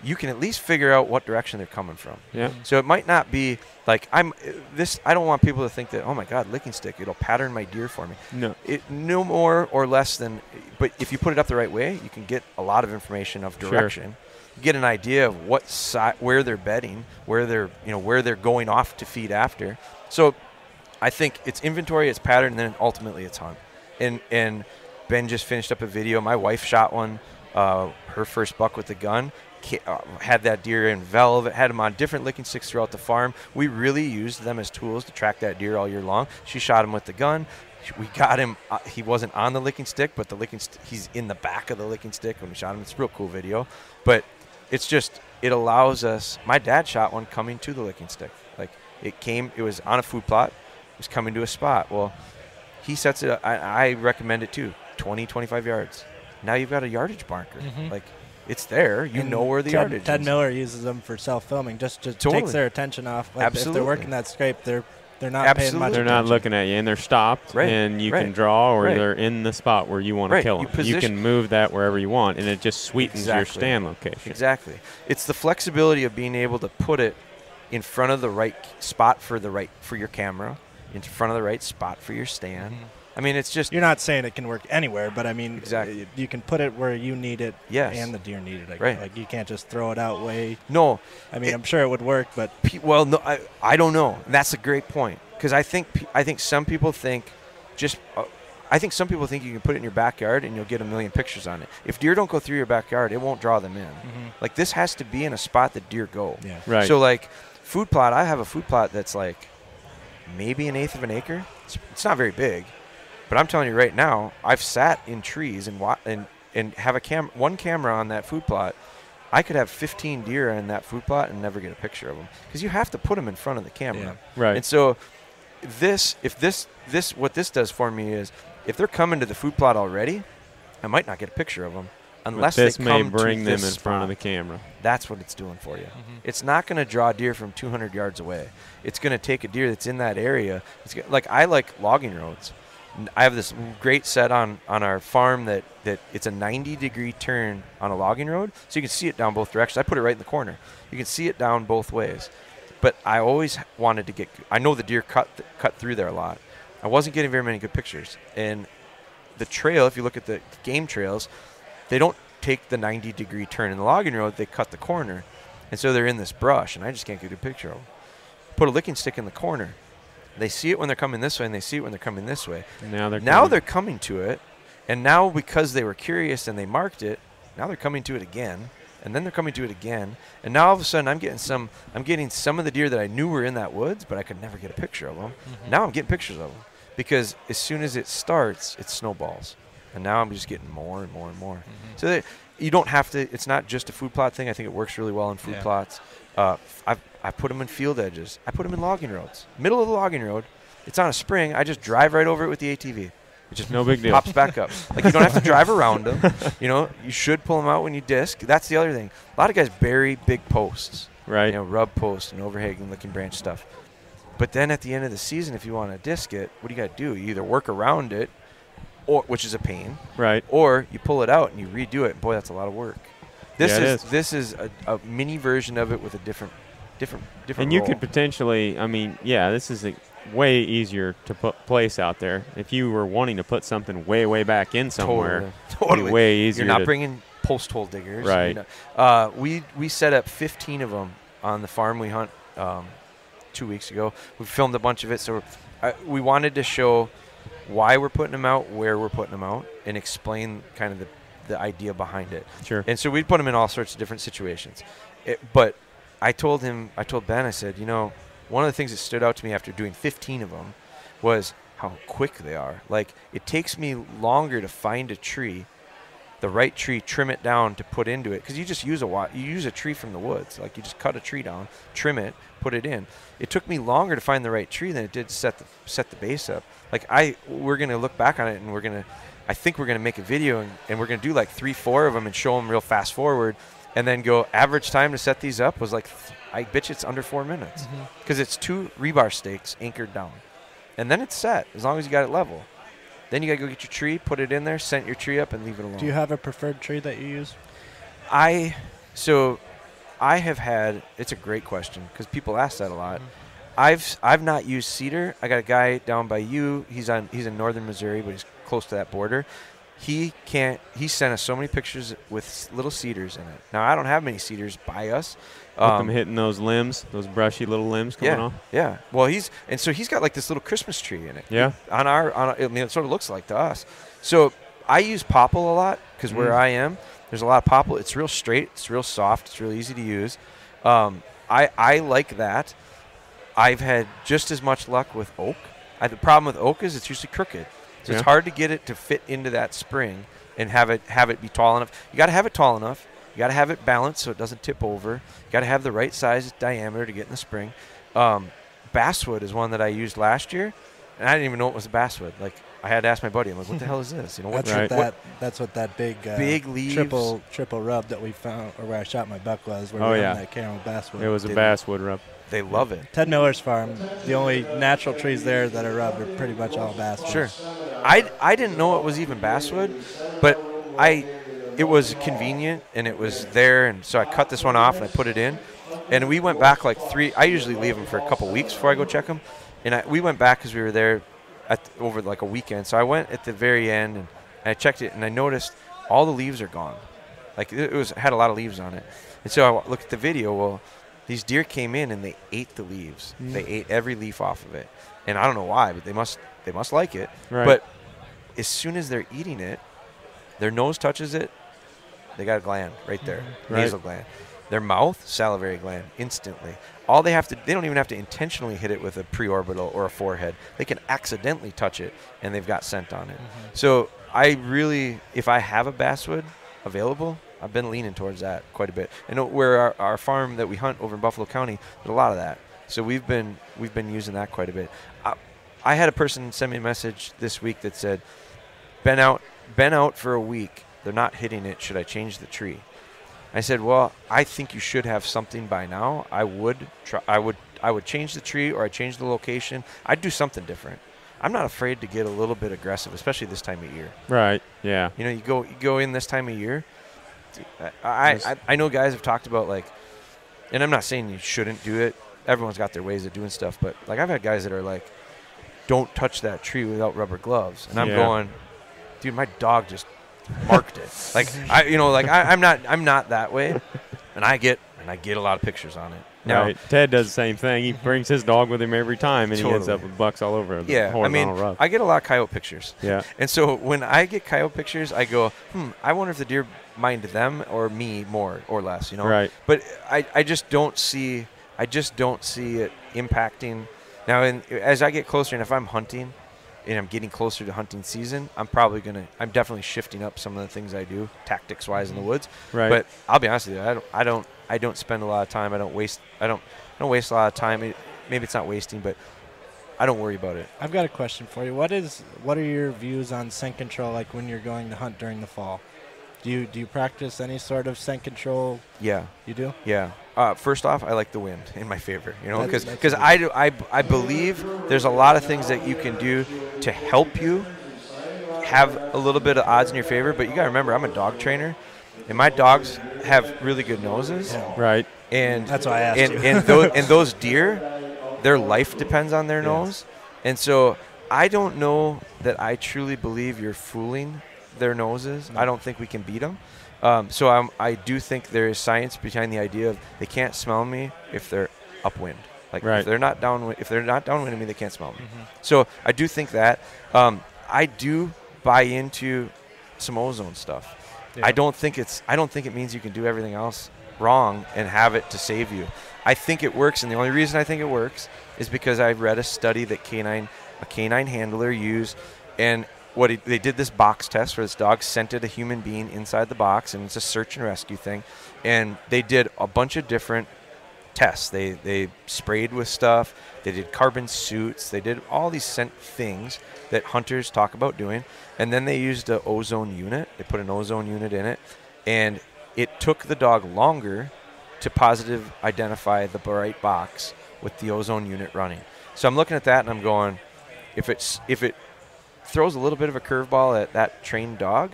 you can at least figure out what direction they're coming from. Yeah. So it might not be like I don't want people to think that, oh my God, Lickin' Stick, it'll pattern my deer for me. No. No more or less than, but if you put it up the right way, you can get a lot of information of direction. Sure. Get an idea of what side, where they're bedding, where they're going off to feed after. So I think it's inventory, it's pattern, and then ultimately it's hunt. And Ben just finished up a video. My wife shot one, her first buck with the gun. Had that deer in velvet, had him on different Lickin' Sticks throughout the farm. We really used them as tools to track that deer all year long. She shot him with the gun. We got him. He wasn't on the Lickin' Stick, but he's in the back of the Lickin' Stick when we shot him. It's a real cool video. But it's just, it allows us. My dad shot one coming to the Lickin' Stick. Like, it was on a food plot. It was coming to a spot. Well, he sets it up. I recommend it too. 20, 25 yards. Now you've got a yardage marker. Mm-hmm. Like, it's there. You know where the yardage is. Ted Miller uses them for self-filming, just to takes their attention off. Like, absolutely. If they're working that scrape, they're not paying much attention. They're not looking at you, and they're stopped, right. And you can draw, or they're in the spot where you want to kill them. You can move that wherever you want, and it just sweetens your stand location. Exactly. It's the flexibility of being able to put it in front of the right spot for your camera, in front of the right spot for your stand. Mm-hmm. I mean, it's just... You're not saying it can work anywhere, but I mean... Exactly. You can put it where you need it and the deer need it. Like, like, you can't just throw it out way... No. I mean, I'm sure it would work, but... Well, no, I don't know. That's a great point. Because I think some people think just... I think some people think you can put it in your backyard and you'll get a million pictures on it. If deer don't go through your backyard, it won't draw them in. Mm-hmm. Like, this has to be in a spot that deer go. Yeah. Right. So, like, food plot, I have a food plot that's, like, maybe 1/8 of an acre. It's not very big. But I'm telling you right now, I've sat in trees and have one camera on that food plot. I could have 15 deer in that food plot and never get a picture of them because you have to put them in front of the camera. Yeah. Right. And so what this does for me is if they're coming to the food plot already, I might not get a picture of them unless this they come may bring to them in spot. Front of the camera. That's what it's doing for you. Mm-hmm. It's not going to draw deer from 200 yards away. It's going to take a deer that's in that area. I like logging roads. I have this great set on our farm that it's a 90-degree turn on a logging road, so you can see it down both directions. I put it right in the corner. You can see it down both ways. But I always wanted to get – I know the deer cut through there a lot. I wasn't getting very many good pictures. And the trail, if you look at the game trails, they don't take the 90-degree turn in the logging road. They cut the corner. And so they're in this brush, and I just can't get a picture of them. Put a Lickin' Stick in the corner. They see it when they're coming this way, and they see it when they're coming this way. Now they're coming to it, and now because they were curious and they marked it, now they're coming to it again, and then they're coming to it again, and now all of a sudden I'm getting some of the deer that I knew were in that woods, but I could never get a picture of them. Mm-hmm. Now I'm getting pictures of them because as soon as it starts, it snowballs, and now I'm just getting more and more and more. Mm-hmm. So you don't have to. It's not just a food plot thing. I think it works really well in food plots. I put them in field edges. I put them in logging roads. Middle of the logging road. It's on a spring. I just drive right over it with the ATV. It just no big deal. Pops back up. Like, you don't have to drive around them. You know, you should pull them out when you disc. That's the other thing. A lot of guys bury big posts. Right. You know, rub posts and overhanging licking branch stuff. But then at the end of the season, if you want to disc it, what do you got to do? You either work around it, which is a pain. Right. Or you pull it out and you redo it. Boy, that's a lot of work. This is a mini version of it with a different. And you could potentially, I mean, yeah, this is way easier to place out there. If you were wanting to put something way back in somewhere, totally. It'd be way easier. You're not bringing post hole diggers, right? You know. We set up 15 of them on the farm we hunt 2 weeks ago. We filmed a bunch of it, so we wanted to show why we're putting them out, where we're putting them out, and explain kind of the idea behind it. Sure. And so we put them in all sorts of different situations, but I told Ben, I said, you know, one of the things that stood out to me after doing 15 of them was how quick they are. Like, it takes me longer to find a tree, the right tree, trim it down to put into it. Because you just use a tree from the woods. Like, you just cut a tree down, trim it, put it in. It took me longer to find the right tree than it did set the base up. Like, we're going to look back on it, and I think we're going to make a video, and we're going to do like 3-4 of them and show them real fast forward. and then go average time to set these up was like, I bet you it's under 4 minutes because it's 2 rebar stakes anchored down. And then it's set as long as you got it level. Then you got to go get your tree, put it in there, scent your tree up, and leave it alone. Do you have a preferred tree that you use? I have had – it's a great question because people ask that a lot. I've not used cedar. I got a guy down by you. He's in northern Missouri, but he's close to that border. He sent us so many pictures with little cedars in it. Now, I don't have many cedars by us. With them hitting those limbs, those brushy little limbs coming off. Yeah. Well, he's got like this little Christmas tree in it. Yeah. I mean, it sort of looks like to us. So I use popple a lot because where I am, there's a lot of popple. It's real straight. It's real soft. It's real easy to use. I like that. I've had just as much luck with oak. The problem with oak is it's usually crooked. So it's hard to get it to fit into that spring and have it be tall enough. You got to have it tall enough. You got to have it balanced so it doesn't tip over. You got to have the right size diameter to get in the spring. Basswood is one that I used last year, and I didn't even know it was a basswood. Like I had to ask my buddy, I'm like, "What the hell is this?" You know, that's what that big leaves triple rub that we found, or where I shot my buck was. Where we found that caramel basswood. It was a basswood rub. They love it. Ted Miller's farm. The only natural trees there that are rubbed are pretty much all basswood. Sure. I didn't know it was even basswood, but it was convenient and it was there, and so I cut this one off and I put it in, and we went back like three. I usually leave them for a couple weeks before I go check them, and we went back because we were there over like a weekend. So I went at the very end and I checked it and I noticed all the leaves are gone. Like it had a lot of leaves on it, and so I looked at the video. Well, these deer came in and they ate the leaves. They ate every leaf off of it, and I don't know why, but they must like it. Right. But as soon as they're eating it, their nose touches it, they got a gland right there, nasal gland. Their mouth, salivary gland, instantly. They don't even have to intentionally hit it with a preorbital or a forehead. They can accidentally touch it, and they've got scent on it. So I really, if I have a basswood available, I've been leaning towards that quite a bit. And where our farm that we hunt over in Buffalo County, there's a lot of that. So we've been using that quite a bit. I had a person send me a message this week that said, "Been out for a week. They're not hitting it. Should I change the tree?" I said, "Well, I think you should have something by now. I would change the tree, or I'd change the location. I'd do something different. I'm not afraid to get a little bit aggressive, especially this time of year." Right. Yeah. You know, you go in this time of year. I know guys have talked about, like, and I'm not saying you shouldn't do it. Everyone's got their ways of doing stuff, but like I've had guys that are like, "Don't touch that tree without rubber gloves," and I'm going, "Dude, my dog just marked it." Like I'm not that way, and I get a lot of pictures on it. Now, Ted does the same thing. He brings his dog with him every time, and he ends up with bucks all over. Yeah, I mean, rub. I get a lot of coyote pictures. Yeah, and so when I get coyote pictures, I go, I wonder if the deer mind them or me more or less, you know? Right. But I just don't see it impacting. Now, as I get closer, and if I'm hunting, and I'm getting closer to hunting season, I'm definitely shifting up some of the things I do tactics wise in the woods. Right. But I'll be honest with you, I don't spend a lot of time. I don't waste a lot of time. Maybe it's not wasting, but I don't worry about it. I've got a question for you. What are your views on scent control, like when you're going to hunt during the fall? Do you practice any sort of scent control? Yeah. You do? Yeah. First off, I like the wind in my favor, you know, because I believe there's a lot of things that you can do to help you have a little bit of odds in your favor, but you got to remember, I'm a dog trainer, and my dogs have really good noses. Yeah. Right. And that's why I asked you. and those deer, their life depends on their nose. And so I don't know that I truly believe you're fooling their noses. I don't think we can beat them. So I do think there is science behind the idea of they can't smell me if they're upwind. Like if they're not downwind of me, they can't smell me. So I do think that. I do buy into some ozone stuff. Yeah. I don't think it means you can do everything else wrong and have it to save you. I think it works, and the only reason I think it works is because I read a study that a canine handler used, and they did this box test where this dog scented a human being inside the box, and it's a search and rescue thing. And they did a bunch of different tests. They sprayed with stuff. They did carbon suits. They did all these scent things that hunters talk about doing. And then they used an ozone unit. They put an ozone unit in it, and It took the dog longer to positive identify the bright box with the ozone unit running. So I'm looking at that and I'm going, if it throws a little bit of a curveball at that trained dog,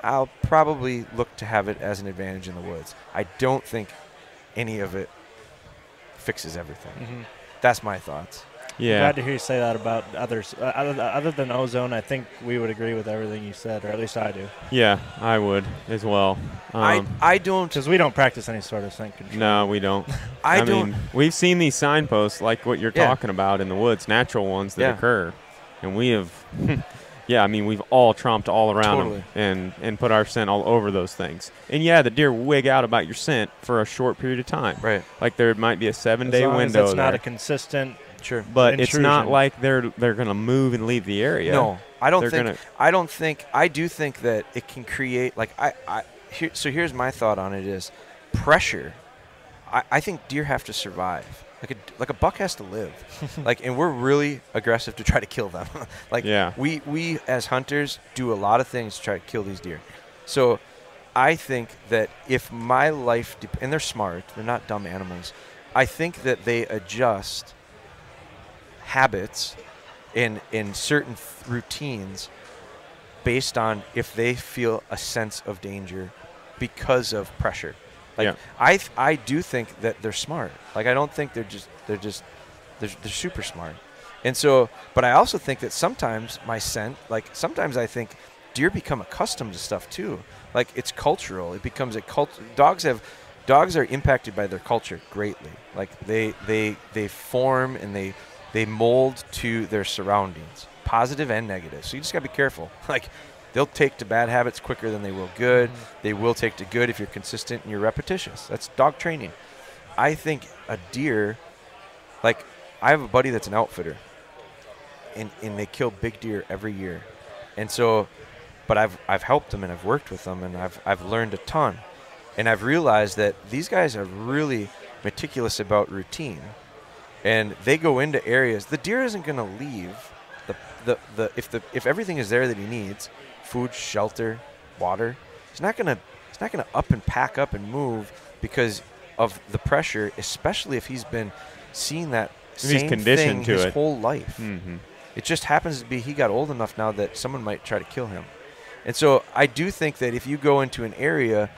I'll probably look to have it as an advantage in the woods. I don't think any of it fixes everything. Mm-hmm. That's my thoughts. Yeah. I'm glad to hear you say that about others. Other than ozone, I think we would agree with everything you said, or at least I do. Yeah, I would as well. I don't. Because we don't practice any sort of scent control. No, we don't. I don't. Mean, we've seen these signposts like what you're talking about in the woods, natural ones that occur. And we have, I mean, we've all tromped all around them and put our scent all over those things. And, yeah, the deer wig out about your scent for a short period of time. Right. Like there might be a seven-day window as it's not a consistent but intrusion. It's not like they're going to move and leave the area. No, I don't think. I do think that it can create, like, so here's my thought on it is pressure. I think deer have to survive. Like a buck has to live. And we're really aggressive to try to kill them. We as hunters do a lot of things to try to kill these deer. So I think that if my life, and they're smart, they're not dumb animals, I think that they adjust habits and certain routines based on if they feel a sense of danger because of pressure. I do think that they're smart. I don't think they're super smart. And so, but I also think that sometimes my scent, sometimes I think deer become accustomed to stuff too. It's cultural. It becomes a culture. Dogs are impacted by their culture greatly. They form and they mold to their surroundings, positive and negative. So you just gotta be careful. They'll take to bad habits quicker than they will good. They will take to good if you're consistent and you're repetitious. That's dog training. I think a deer, I have a buddy that's an outfitter, and they kill big deer every year. And so, but I've helped them and I've worked with them and I've learned a ton. And I've realized that these guys are really meticulous about routine. And they go into areas. The deer isn't going to leave if everything is there that he needs. Food, shelter, water. He's not gonna up and pack up and move because of the pressure, especially if he's been seeing that same thing his whole life. Mm-hmm. It just happens to be he got old enough now that someone might try to kill him. And so I do think that if you go into an area,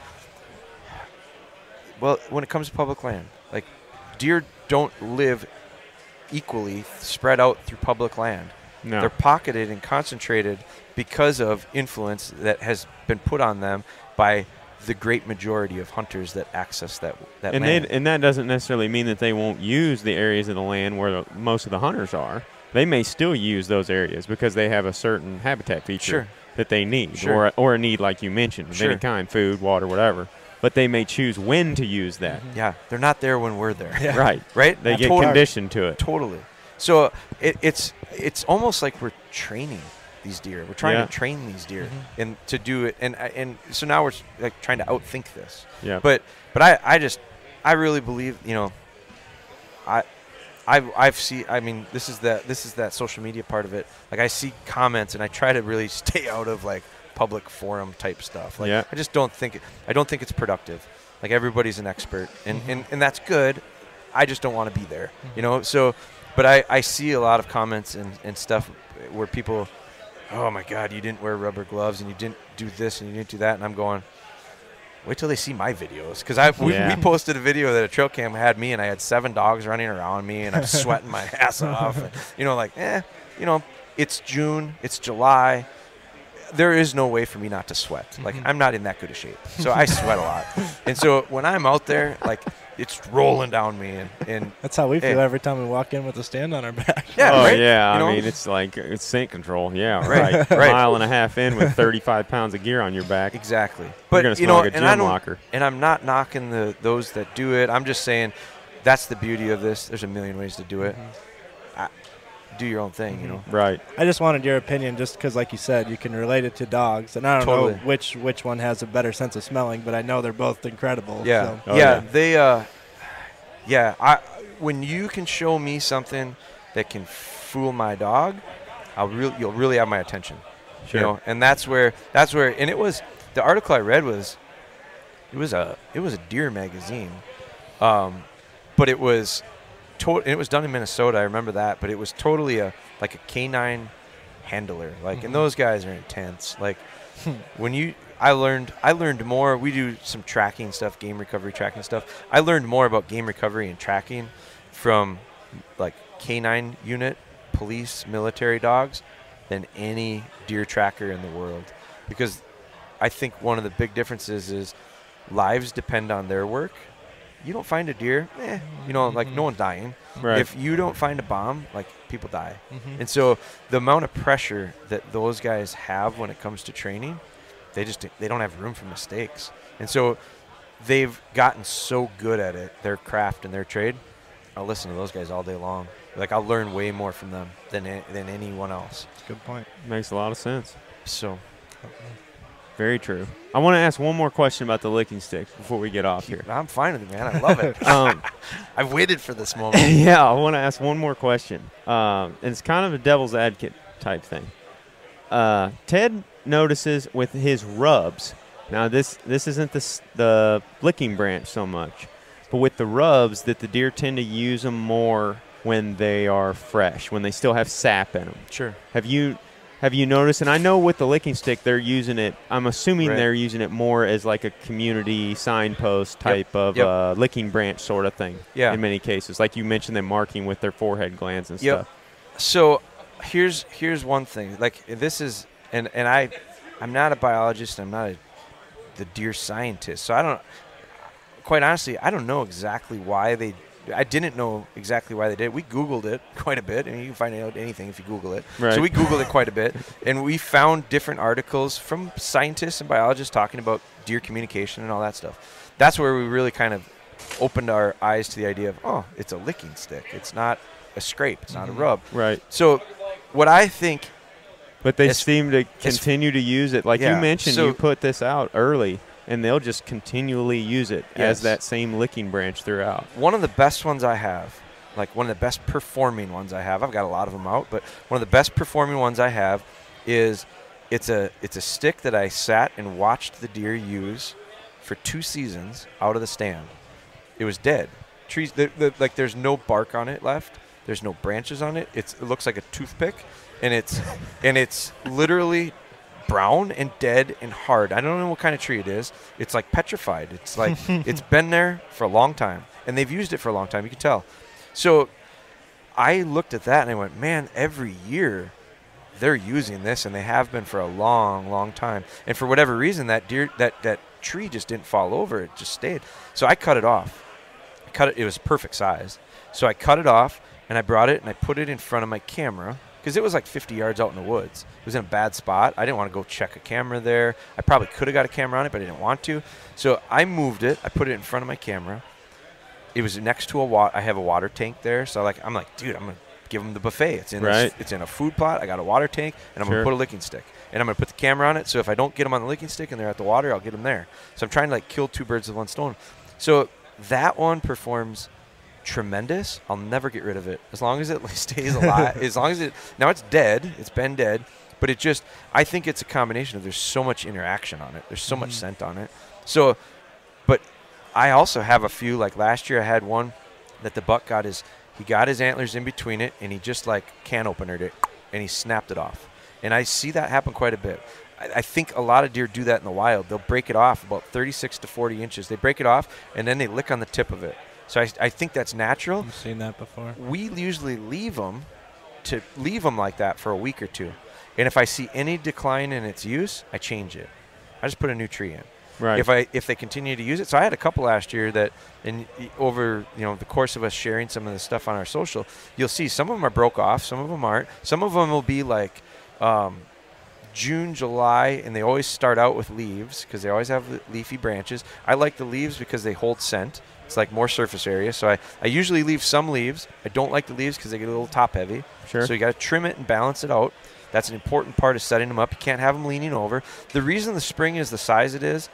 well, when it comes to public land, deer don't live equally spread out through public land. No. They're pocketed and concentrated because of influence that has been put on them by the great majority of hunters that access that land. And that doesn't necessarily mean that they won't use the areas of the land where most of the hunters are. They may still use those areas because they have a certain habitat feature that they need or a need like you mentioned of any kind, food, water, whatever. But they may choose when to use that. Mm-hmm. Yeah, they're not there when we're there. Yeah. Right? They get conditioned to it. Totally. So it's almost like we're training these deer. We're trying to train these deer and to do it, and so now we're trying to outthink this. Yeah. But I really believe, this is that social media part of it. I see comments and I try to really stay out of public forum type stuff. I just don't think it's productive. Everybody's an expert and that's good. I just don't want to be there. Mm-hmm. So but I see a lot of comments and stuff where people, oh, my God, you didn't wear rubber gloves and you didn't do this and you didn't do that. And I'm going, wait till they see my videos. Because we posted a video that a trail cam had me and I had 7 dogs running around me and I'm sweating my ass off. And, it's June. It's July. There is no way for me not to sweat. Mm-hmm. I'm not in that good of shape. So I sweat a lot. And so when I'm out there, it's rolling down me, and that's how we feel every time we walk in with a stand on our back. Yeah, oh right? Yeah. I mean, it's it's scent control. Yeah, right. Right. Mile and a half in with 35 pounds of gear on your back. Exactly. But you're gonna smell like a gym locker. And I'm not knocking those that do it. I'm just saying, that's the beauty of this. There's a million ways to do it. Mm-hmm. Do your own thing, Right. I just wanted your opinion, just because, like you said, you can relate it to dogs, and I don't know which one has a better sense of smelling, but I know they're both incredible. Yeah, so. When you can show me something that can fool my dog, you'll really have my attention. Sure. And that's where, and it was the article I read was It was a deer magazine, but it was done in Minnesota. I remember that, but it was totally like a canine handler. Like, and those guys are intense. Like, I learned more. We do some tracking stuff, game recovery tracking stuff. I learned more about game recovery and tracking from like canine unit, police, military dogs than any deer tracker in the world, because I think one of the big differences is lives depend on their work. You don't find a deer, like no one's dying. Right. If you don't find a bomb, like people die. And so the amount of pressure that those guys have when it comes to training, they don't have room for mistakes. And so they've gotten so good at it, their craft and their trade. I'll listen to those guys all day long. Like, I'll learn way more from them than anyone else. Good point. Makes a lot of sense. So, very true. I want to ask one more question about the Lickin' Stick before we get off here. I'm fine with it, man. I love it. I've waited for this moment. Yeah, I want to ask one more question. And it's kind of a devil's advocate type thing. Ted notices with his rubs. Now, this isn't the licking branch so much, but with the rubs that the deer tend to use them more when they are fresh, when they still have sap in them. Sure. Have you noticed? And I know with the Lickin' Stick, they're using it. I'm assuming they're using it more as like a community signpost type of licking branch sort of thing. Yeah. In many cases, like you mentioned, them marking with their forehead glands and stuff. So here's one thing. Like, this is, and I'm not a biologist. I'm not the deer scientist. So I don't. Quite honestly, I don't know exactly why they. I didn't know exactly why they did it. We Googled it quite a bit. I mean, you can find out anything if you Google it. Right. So we Googled it quite a bit, and we found different articles from scientists and biologists talking about deer communication and all that stuff. That's where we really kind of opened our eyes to the idea of, oh, it's a licking stick. It's not a scrape. It's not a rub. Right. So what I think. But they seem to continue to use it. Like you mentioned, so you put this out early. And they'll just continually use it as that same licking branch throughout. One of the best ones I have, like one of the best performing ones I have, I've got a lot of them out, but one of the best performing ones I have is it's a stick that I sat and watched the deer use for 2 seasons out of the stand. It was dead. Trees, like there's no bark on it left. There's no branches on it. It looks like a toothpick, and it's literally brown and dead and hard. I don't know what kind of tree it is. It's like petrified. It's like it's been there for a long time, and they've used it for a long time. You can tell. So I looked at that and I went, man, every year they're using this, and they have been for a long, long time. And for whatever reason, that tree just didn't fall over. It just stayed. So I cut it off. I cut it. It was perfect size. So I cut it off, and I brought it and I put it in front of my camera, because it was like 50 yards out in the woods. It was in a bad spot. I didn't want to go check a camera there. I probably could have got a camera on it, but I didn't want to. So I moved it. I put it in front of my camera. It was next to I have a water tank there. So like, I'm like, dude, I'm going to give them the buffet. It's in it's in a food plot. I got a water tank, and I'm going to put a licking stick. And I'm going to put the camera on it. So if I don't get them on the licking stick and they're at the water, I'll get them there. So I'm trying to like kill two birds with one stone. So that one performs tremendous. I'll never get rid of it as long as it stays alive. As long as it, now it's dead, it's been dead, but it just, I think it's a combination of there's so much interaction on it, there's so much scent on it. So, but I also have a few, like last year I had one that the buck got his antlers in between it, and he just like can openered it and he snapped it off. And I see that happen quite a bit. I think a lot of deer do that in the wild. They'll break it off about 36 to 40 inches. They break it off and then they lick on the tip of it. So I think that's natural. I've seen that before. We usually leave them like that for a week or two. And if I see any decline in its use, I change it. I just put a new tree in. Right. If they continue to use it. So I had a couple last year that, and over the course of us sharing some of the stuff on our social, you'll see some of them are broke off, some of them aren't. Some of them will be like June, July, and they always start out with leaves because they always have leafy branches. I like the leaves because they hold scent. It's like more surface area. So I usually leave some leaves. I don't like the leaves because they get a little top heavy. Sure. So you got to trim it and balance it out. That's an important part of setting them up. You can't have them leaning over. The reason the spring is the size it is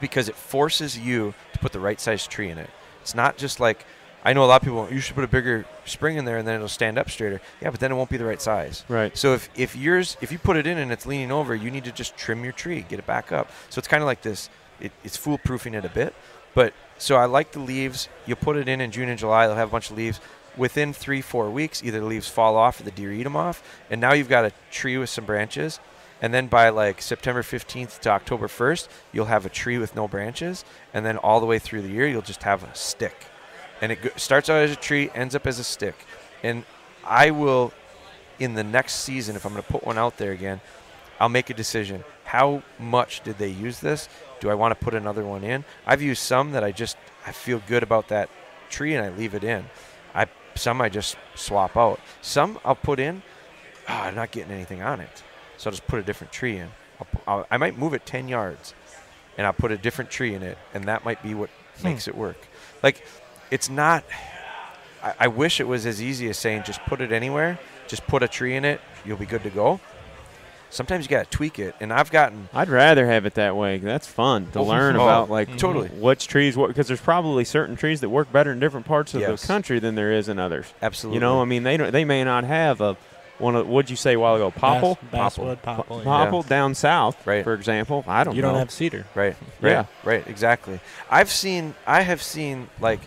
because it forces you to put the right size tree in it. It's not just like, I know a lot of people, you should put a bigger spring in there and then it'll stand up straighter. Yeah, but then it won't be the right size. Right. So if you put it in and it's leaning over, you need to just trim your tree, get it back up. So it's kind of like this it's foolproofing it a bit. But so I like the leaves. You put it in June and July, they'll have a bunch of leaves. Within 3-4 weeks, either the leaves fall off or the deer eat them off. And now you've got a tree with some branches. And then by like September 15th to October 1st, you'll have a tree with no branches. And then all the way through the year, you'll just have a stick. And it starts out as a tree, ends up as a stick. And I will, in the next season, if I'm going to put one out there again, I'll make a decision. How much did they use this? Do I want to put another one in? I've used some that I feel good about that tree and I leave it in. Some I just swap out. Some I'll put in, I'm not getting anything on it. So I'll just put a different tree in. I might move it 10 yards and I'll put a different tree in it, and that might be what makes it work. Like, it's not, I wish it was as easy as saying just put it anywhere, just put a tree in it, you'll be good to go. Sometimes you got to tweak it, and I'd rather have it that way. That's fun to learn about, like, totally which trees, because there's probably certain trees that work better in different parts of the country than there is in others. Absolutely. You know, I mean, they may not have what'd you say a while ago? Popple? Basswood, popple. Popple down south, for example. I don't know. You don't have cedar. Right, exactly. I have seen, like,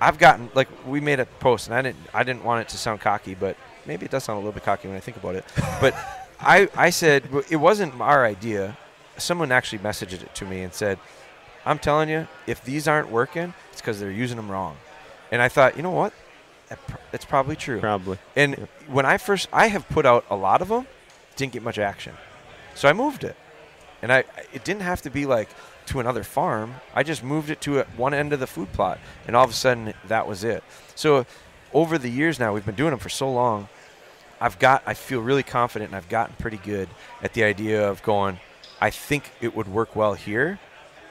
I've gotten, like, we made a post, and I didn't want it to sound cocky, but maybe it does sound a little bit cocky when I think about it. But I said, it wasn't our idea. Someone actually messaged it to me and said, I'm telling you, if these aren't working, it's because they're using them wrong. And I thought, you know what? That's probably true. Probably. And when I have put out a lot of them, didn't get much action. So I moved it. And it didn't have to be like to another farm. I just moved it to one end of the food plot. And all of a sudden, that was it. So over the years now, we've been doing them for so long. I feel really confident, and I've gotten pretty good at the idea of going, I think it would work well here,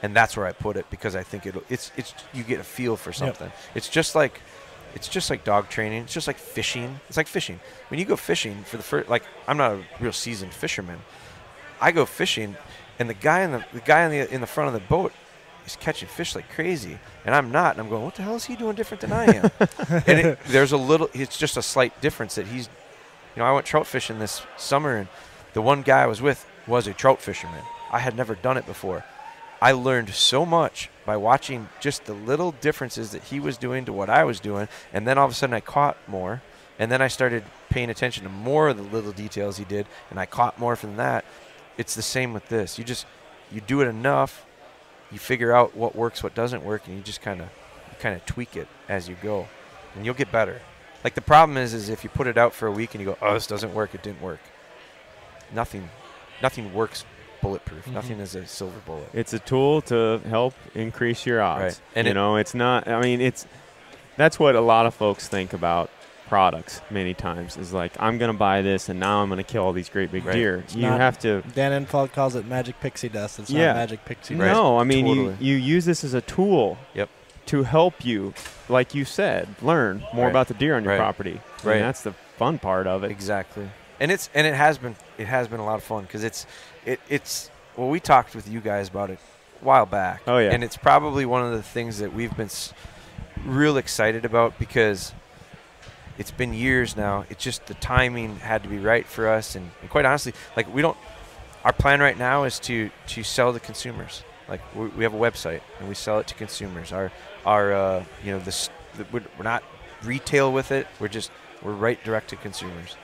and that's where I put it because I think it's you get a feel for something. Yep. It's just like dog training. It's just like fishing. It's like fishing. When you go fishing for the first, like, I'm not a real seasoned fisherman. I go fishing, and the guy in the front of the boat is catching fish like crazy, and I'm not, and I'm going, what the hell is he doing different than I am? And it's just a slight difference that he's. You know, I went trout fishing this summer, and the one guy I was with was a trout fisherman. I had never done it before. I learned so much by watching just the little differences that he was doing to what I was doing, and then all of a sudden I caught more, and then I started paying attention to more of the little details he did, and I caught more from that. It's the same with this. You do it enough, you figure out what works, what doesn't work, and you just kind of tweak it as you go, and you'll get better. Like, the problem is if you put it out for a week and you go, oh, this doesn't work, it didn't work. Nothing works bulletproof. Mm-hmm. Nothing is a silver bullet. It's a tool to help increase your odds. Right. And that's what a lot of folks think about products many times is like, I'm going to buy this, and now I'm going to kill all these great big deer. It's Dan Enfeld calls it magic pixie dust. It's not magic pixie dust. No, I mean, you use this as a tool. Yep. To help you, like you said, learn more about the deer on your property. Right, and that's the fun part of it. Exactly, and it has been a lot of fun because well, we talked with you guys about it a while back. Oh yeah, and it's probably one of the things that we've been real excited about because it's been years now. It's just the timing had to be right for us, and quite honestly, like our plan right now is to sell to consumers. Like we have a website and we sell it to consumers. We're not retail with it. We're right direct to consumers.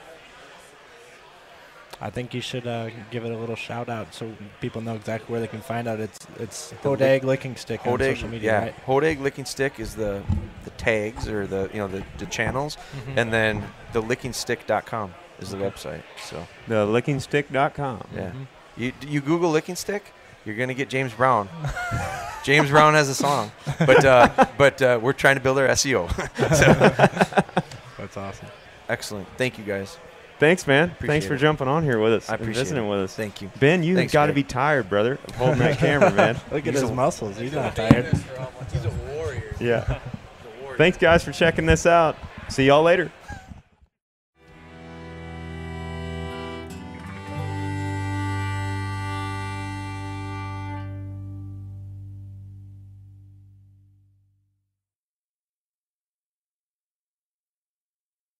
I think you should give it a little shout out so people know exactly where they can find out. It's Hodag Lickin' Stick on social media. Yeah, right? Hodag Lickin' Stick is the tags or the channels, and then the lickingstick.com is the website. So the lickingstick.com. Yeah, you Google Lickin' Stick. You're going to get James Brown. James Brown has a song. But we're trying to build our SEO. So. That's awesome. Excellent. Thank you, guys. Thanks, man. Thanks for jumping on here with us. I appreciate visiting with us. Thank you. Ben, you've got to be tired, brother, of holding that camera, man. Look at his muscles. He's not tired. He's a warrior. Yeah. Thanks, guys, for checking this out. See y'all later.